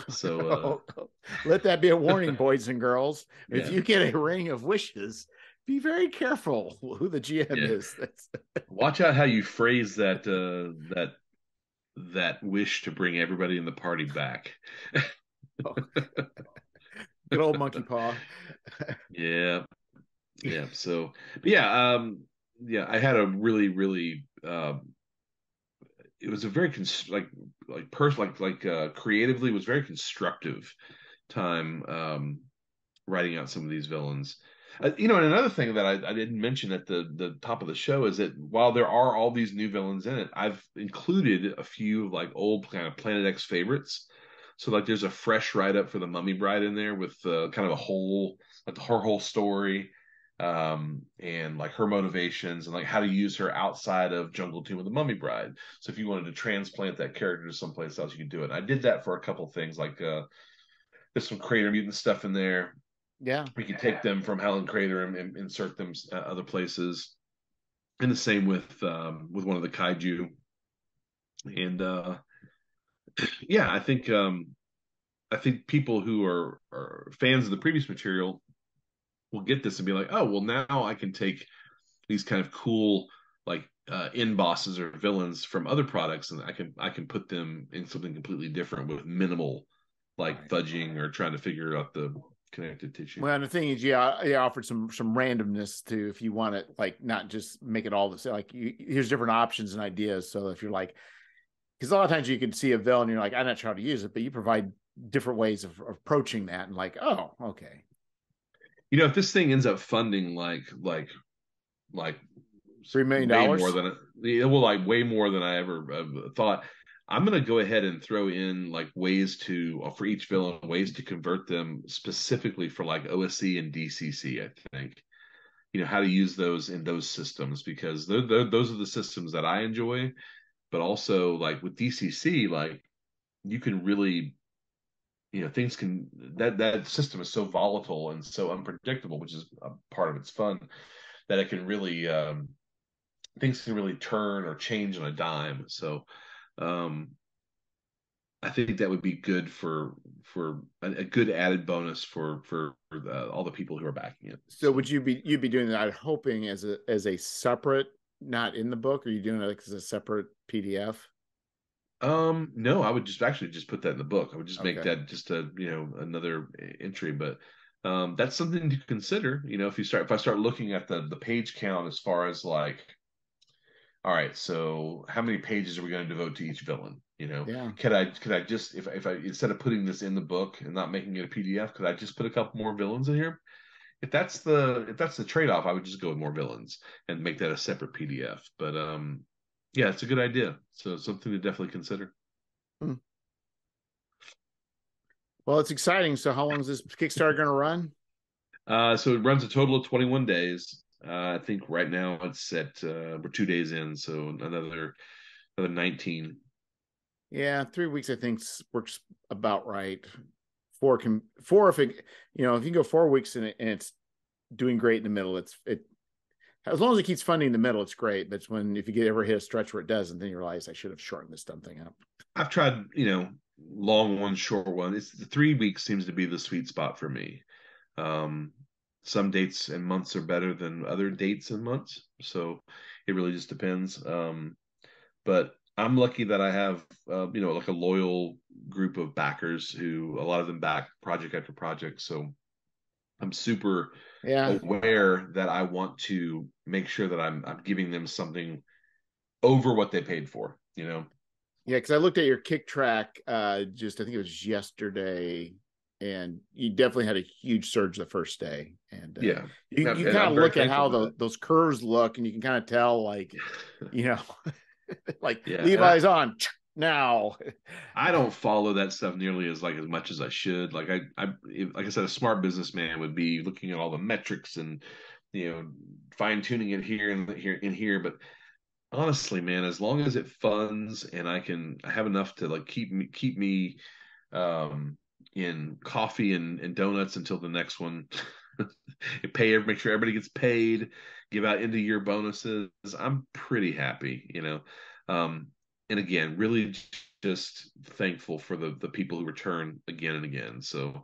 So uh... oh, let that be a warning, boys and girls. Yeah. If you get a ring of wishes, be very careful who the G M yeah. is. That's... Watch out how you phrase that uh, that that wish to bring everybody in the party back. oh. Good old monkey paw. Yeah. Yeah. So, but yeah. Um, yeah. I had a really, really, um, it was a very, const- like, like, pers- like, like, uh, creatively was very constructive time, um, writing out some of these villains. Uh, you know, and another thing that I, I didn't mention at the, the top of the show is that while there are all these new villains in it, I've included a few like old kind of Planet X favorites. So like there's a fresh write-up for the Mummy Bride in there with uh, kind of a whole, like her whole story um, and like her motivations and like how to use her outside of Jungle Tomb of the Mummy Bride. So if you wanted to transplant that character to someplace else, you could do it. And I did that for a couple of things, like uh, there's some Creator Mutant stuff in there. Yeah, we could take them from Helen Crater and, and insert them uh, other places, and the same with um, with one of the kaiju, and uh, yeah, I think um, I think people who are, are fans of the previous material will get this and be like, oh, well, now I can take these kind of cool like uh, end bosses or villains from other products, and I can I can put them in something completely different with minimal like fudging or trying to figure out the connected tissue. Well, and the thing is, yeah, I offered some some randomness to, if you want it, like not just make it all the same. Like, you, here's different options and ideas. So if you're like, because a lot of times you can see a villain, you're like, I'm not sure how to use it, but you provide different ways of, of approaching that, and like, oh, okay. You know, if this thing ends up funding like like like three million dollars more than it will, like way more than I ever uh, thought. I'm going to go ahead and throw in like ways to, for each villain, ways to convert them specifically for like O S C and D C C, I think. You know, how to use those in those systems, because they're, they're, those are the systems that I enjoy. But also like with D C C, like you can really, you know, things can, that, that system is so volatile and so unpredictable, which is a part of its fun, that it can really, um, things can really turn or change on a dime. So, um I think that would be good for for a, a good added bonus for for, for the, all the people who are backing it. So would you be you'd be doing that, I'm hoping, as a as a separate, not in the book, or are you doing it as a separate P D F? Um no, I would just actually just put that in the book. I would just okay. make that just a, you know, another entry, but um that's something to consider, you know, if you start if I start looking at the the page count as far as like, all right, so how many pages are we going to devote to each villain? You know, yeah. could I could I just if if I instead of putting this in the book and not making it a P D F, could I just put a couple more villains in here? If that's the if that's the trade off, I would just go with more villains and make that a separate P D F. But um, yeah, it's a good idea. So something to definitely consider. Hmm. Well, it's exciting. So how long is this Kickstarter going to run? Uh, so it runs a total of twenty-one days. Uh, I think right now it's at uh, we're two days in, so another another nineteen. Yeah, three weeks I think works about right. Four can four if it, you know, if you go four weeks and, it, and it's doing great in the middle, it's it as long as it keeps funding in the middle, it's great. But it's when if you get ever hit a stretch where it doesn't, then you realize I should have shortened this dumb thing up. I've tried, you know, long one, short one. It's the three weeks seems to be the sweet spot for me. Um, Some dates and months are better than other dates and months. So it really just depends. Um, but I'm lucky that I have, uh, you know, like a loyal group of backers who a lot of them back project after project. So I'm super yeah. aware that I want to make sure that I'm, I'm giving them something over what they paid for, you know? Yeah. Cause I looked at your kick track uh, just, I think it was yesterday, and you definitely had a huge surge the first day. And uh, yeah, you, you kind of look at how the, those curves look, and you can kind of tell, like, you know, like yeah, Levi's I, on now. I don't follow that stuff nearly as like as much as I should. Like I, I, like I said, a smart businessman would be looking at all the metrics and, you know, fine tuning it here and here and here. But honestly, man, as long as it funds and I can I have enough to like keep me keep me. Um, in coffee and, and donuts until the next one, pay make sure everybody gets paid, give out end of year bonuses, I'm pretty happy, you know. Um, and again, really just thankful for the the people who return again and again. So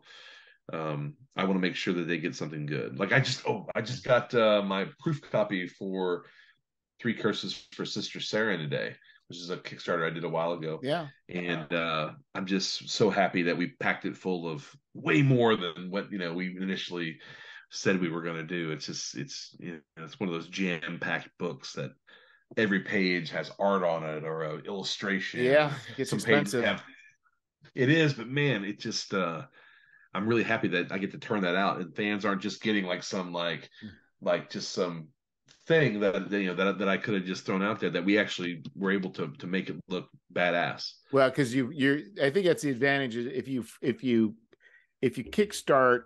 um, I want to make sure that they get something good. Like I just oh I just got uh, my proof copy for Three Curses for Sister Saren today, which is a Kickstarter I did a while ago. Yeah. And uh, I'm just so happy that we packed it full of way more than what, you know, we initially said we were going to do. It's just, it's, you know, it's one of those jam-packed books that every page has art on it or an illustration. Yeah, it's expensive. Have, it is, but man, it just, uh, I'm really happy that I get to turn that out, and fans aren't just getting like some, like, like just some thing that, you know, that that I could have just thrown out there, that we actually were able to to make it look badass. Well, because you you're, I think that's the advantage. If you if you if you kickstart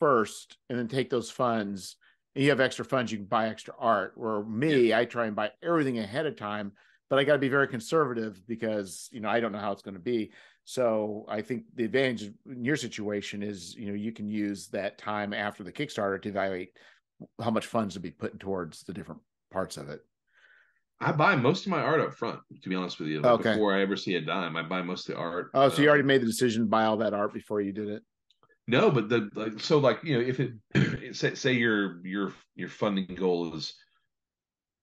first and then take those funds, and you have extra funds, you can buy extra art. Where me, yeah. I try and buy everything ahead of time, but I got to be very conservative because, you know, I don't know how it's going to be. So I think the advantage in your situation is, you know, you can use that time after the Kickstarter to evaluate how much funds to be put towards the different parts of it. I buy most of my art up front, to be honest with you. Like, okay. Before I ever see a dime, I buy most of the art. Oh, so um, you already made the decision to buy all that art before you did it? No, but the like, so like, you know, if it say, say your your your funding goal is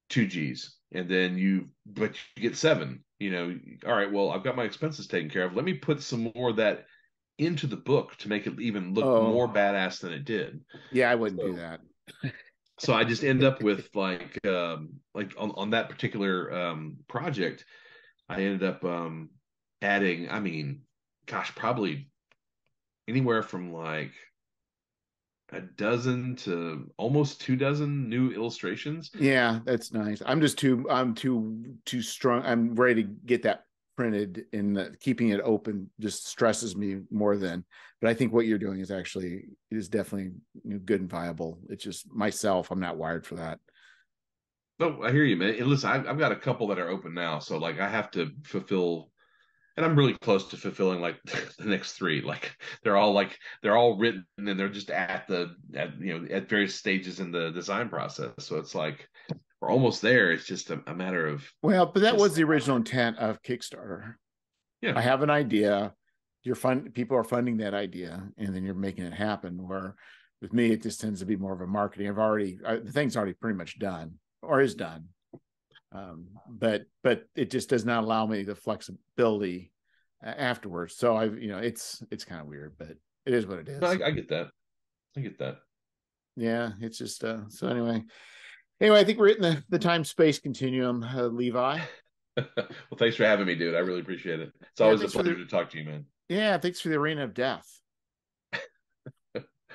two G's, and then you but you get seven, you know, all right, well, I've got my expenses taken care of. Let me put some more of that into the book to make it even look oh. more badass than it did. Yeah, I wouldn't so, do that. So I just end up with like um like on, on that particular um project, I ended up um adding, I mean, gosh, probably anywhere from like a dozen to almost two dozen new illustrations. Yeah, that's nice. I'm just too I'm too too strong. I'm ready to get that printed, and keeping it open just stresses me more than. But I think what you're doing is actually it is definitely good and viable. It's just myself, I'm not wired for that. No, I hear you, man. And listen, I've, I've got a couple that are open now, so like I have to fulfill, and I'm really close to fulfilling like the next three. Like they're all like they're all written, and they're just at the at you know at various stages in the design process. So it's like we're almost there. It's just a, a matter of well, but that just, was the original intent of Kickstarter. Yeah, I have an idea. You're fund people are funding that idea, and then you're making it happen. Where with me, it just tends to be more of a marketing. I've already I, the thing's already pretty much done or is done, um, but but it just does not allow me the flexibility uh, afterwards. So I've you know it's it's kind of weird, but it is what it is. No, I, I get that. I get that. Yeah, it's just uh, so anyway. Anyway, I think we're in the, the time-space continuum, uh, Levi. Well, thanks for having me, dude. I really appreciate it. It's yeah, always a pleasure the, to talk to you, man. Yeah, thanks for the Arena of Death.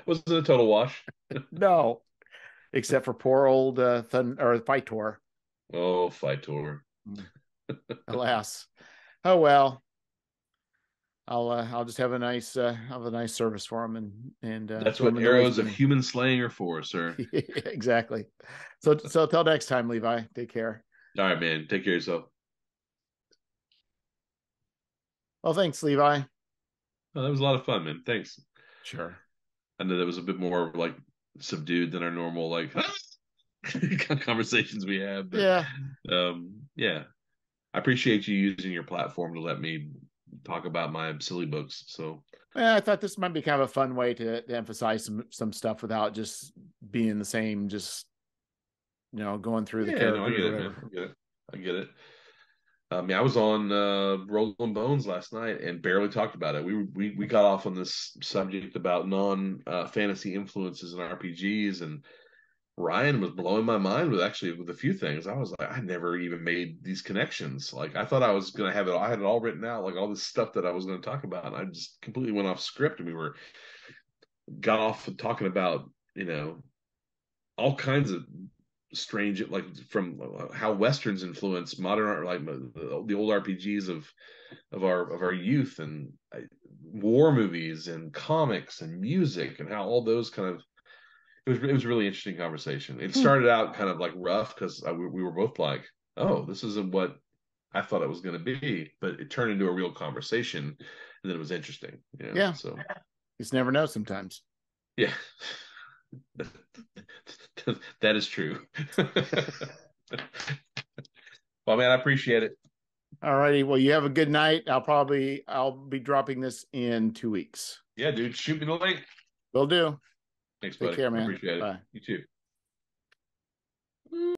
Was it a total wash? No, except for poor old uh, Thun or Fyitor. Oh, Fyitor. Alas. Oh well. I'll uh, I'll just have a nice uh, have a nice service for him, and and uh, that's what arrows of human slaying are for, sir. Yeah, exactly. So so till next time, Levi. Take care. All right, man. Take care of yourself. Well, thanks, Levi. Oh, that was a lot of fun, man. Thanks. Sure. I know that was a bit more like subdued than our normal like conversations we have. But, yeah. Um. Yeah. I appreciate you using your platform to let me talk about my silly books. So yeah, I thought this might be kind of a fun way to, to emphasize some some stuff without just being the same, just you know going through the yeah, character. No, I get it, man. I get it. I get it. I mean, I was on uh, Rolling Bones last night and barely talked about it. We we we got off on this subject about non uh, fantasy influences in R P Gs, and Ryan was blowing my mind with actually with a few things. I was like, I never even made these connections. Like I thought I was going to have it. I had it all written out, like all this stuff that I was going to talk about. And I just completely went off script, and we were got off talking about, you know, all kinds of strange, like from how Westerns influence modern art, like the old R P Gs of, of our, of our youth, and war movies and comics and music, and how all those kind of, It was, it was a really interesting conversation. It started out kind of like rough because we, we were both like, oh, this isn't what I thought it was going to be. But it turned into a real conversation, and then it was interesting. You know? Yeah. So you never know sometimes. Yeah. That is true. Well, man, I appreciate it. All righty. Well, you have a good night. I'll probably, I'll be dropping this in two weeks. Yeah, dude. Shoot me the link. Will do. Thanks, buddy. Take care, man. Appreciate it. Bye. You too.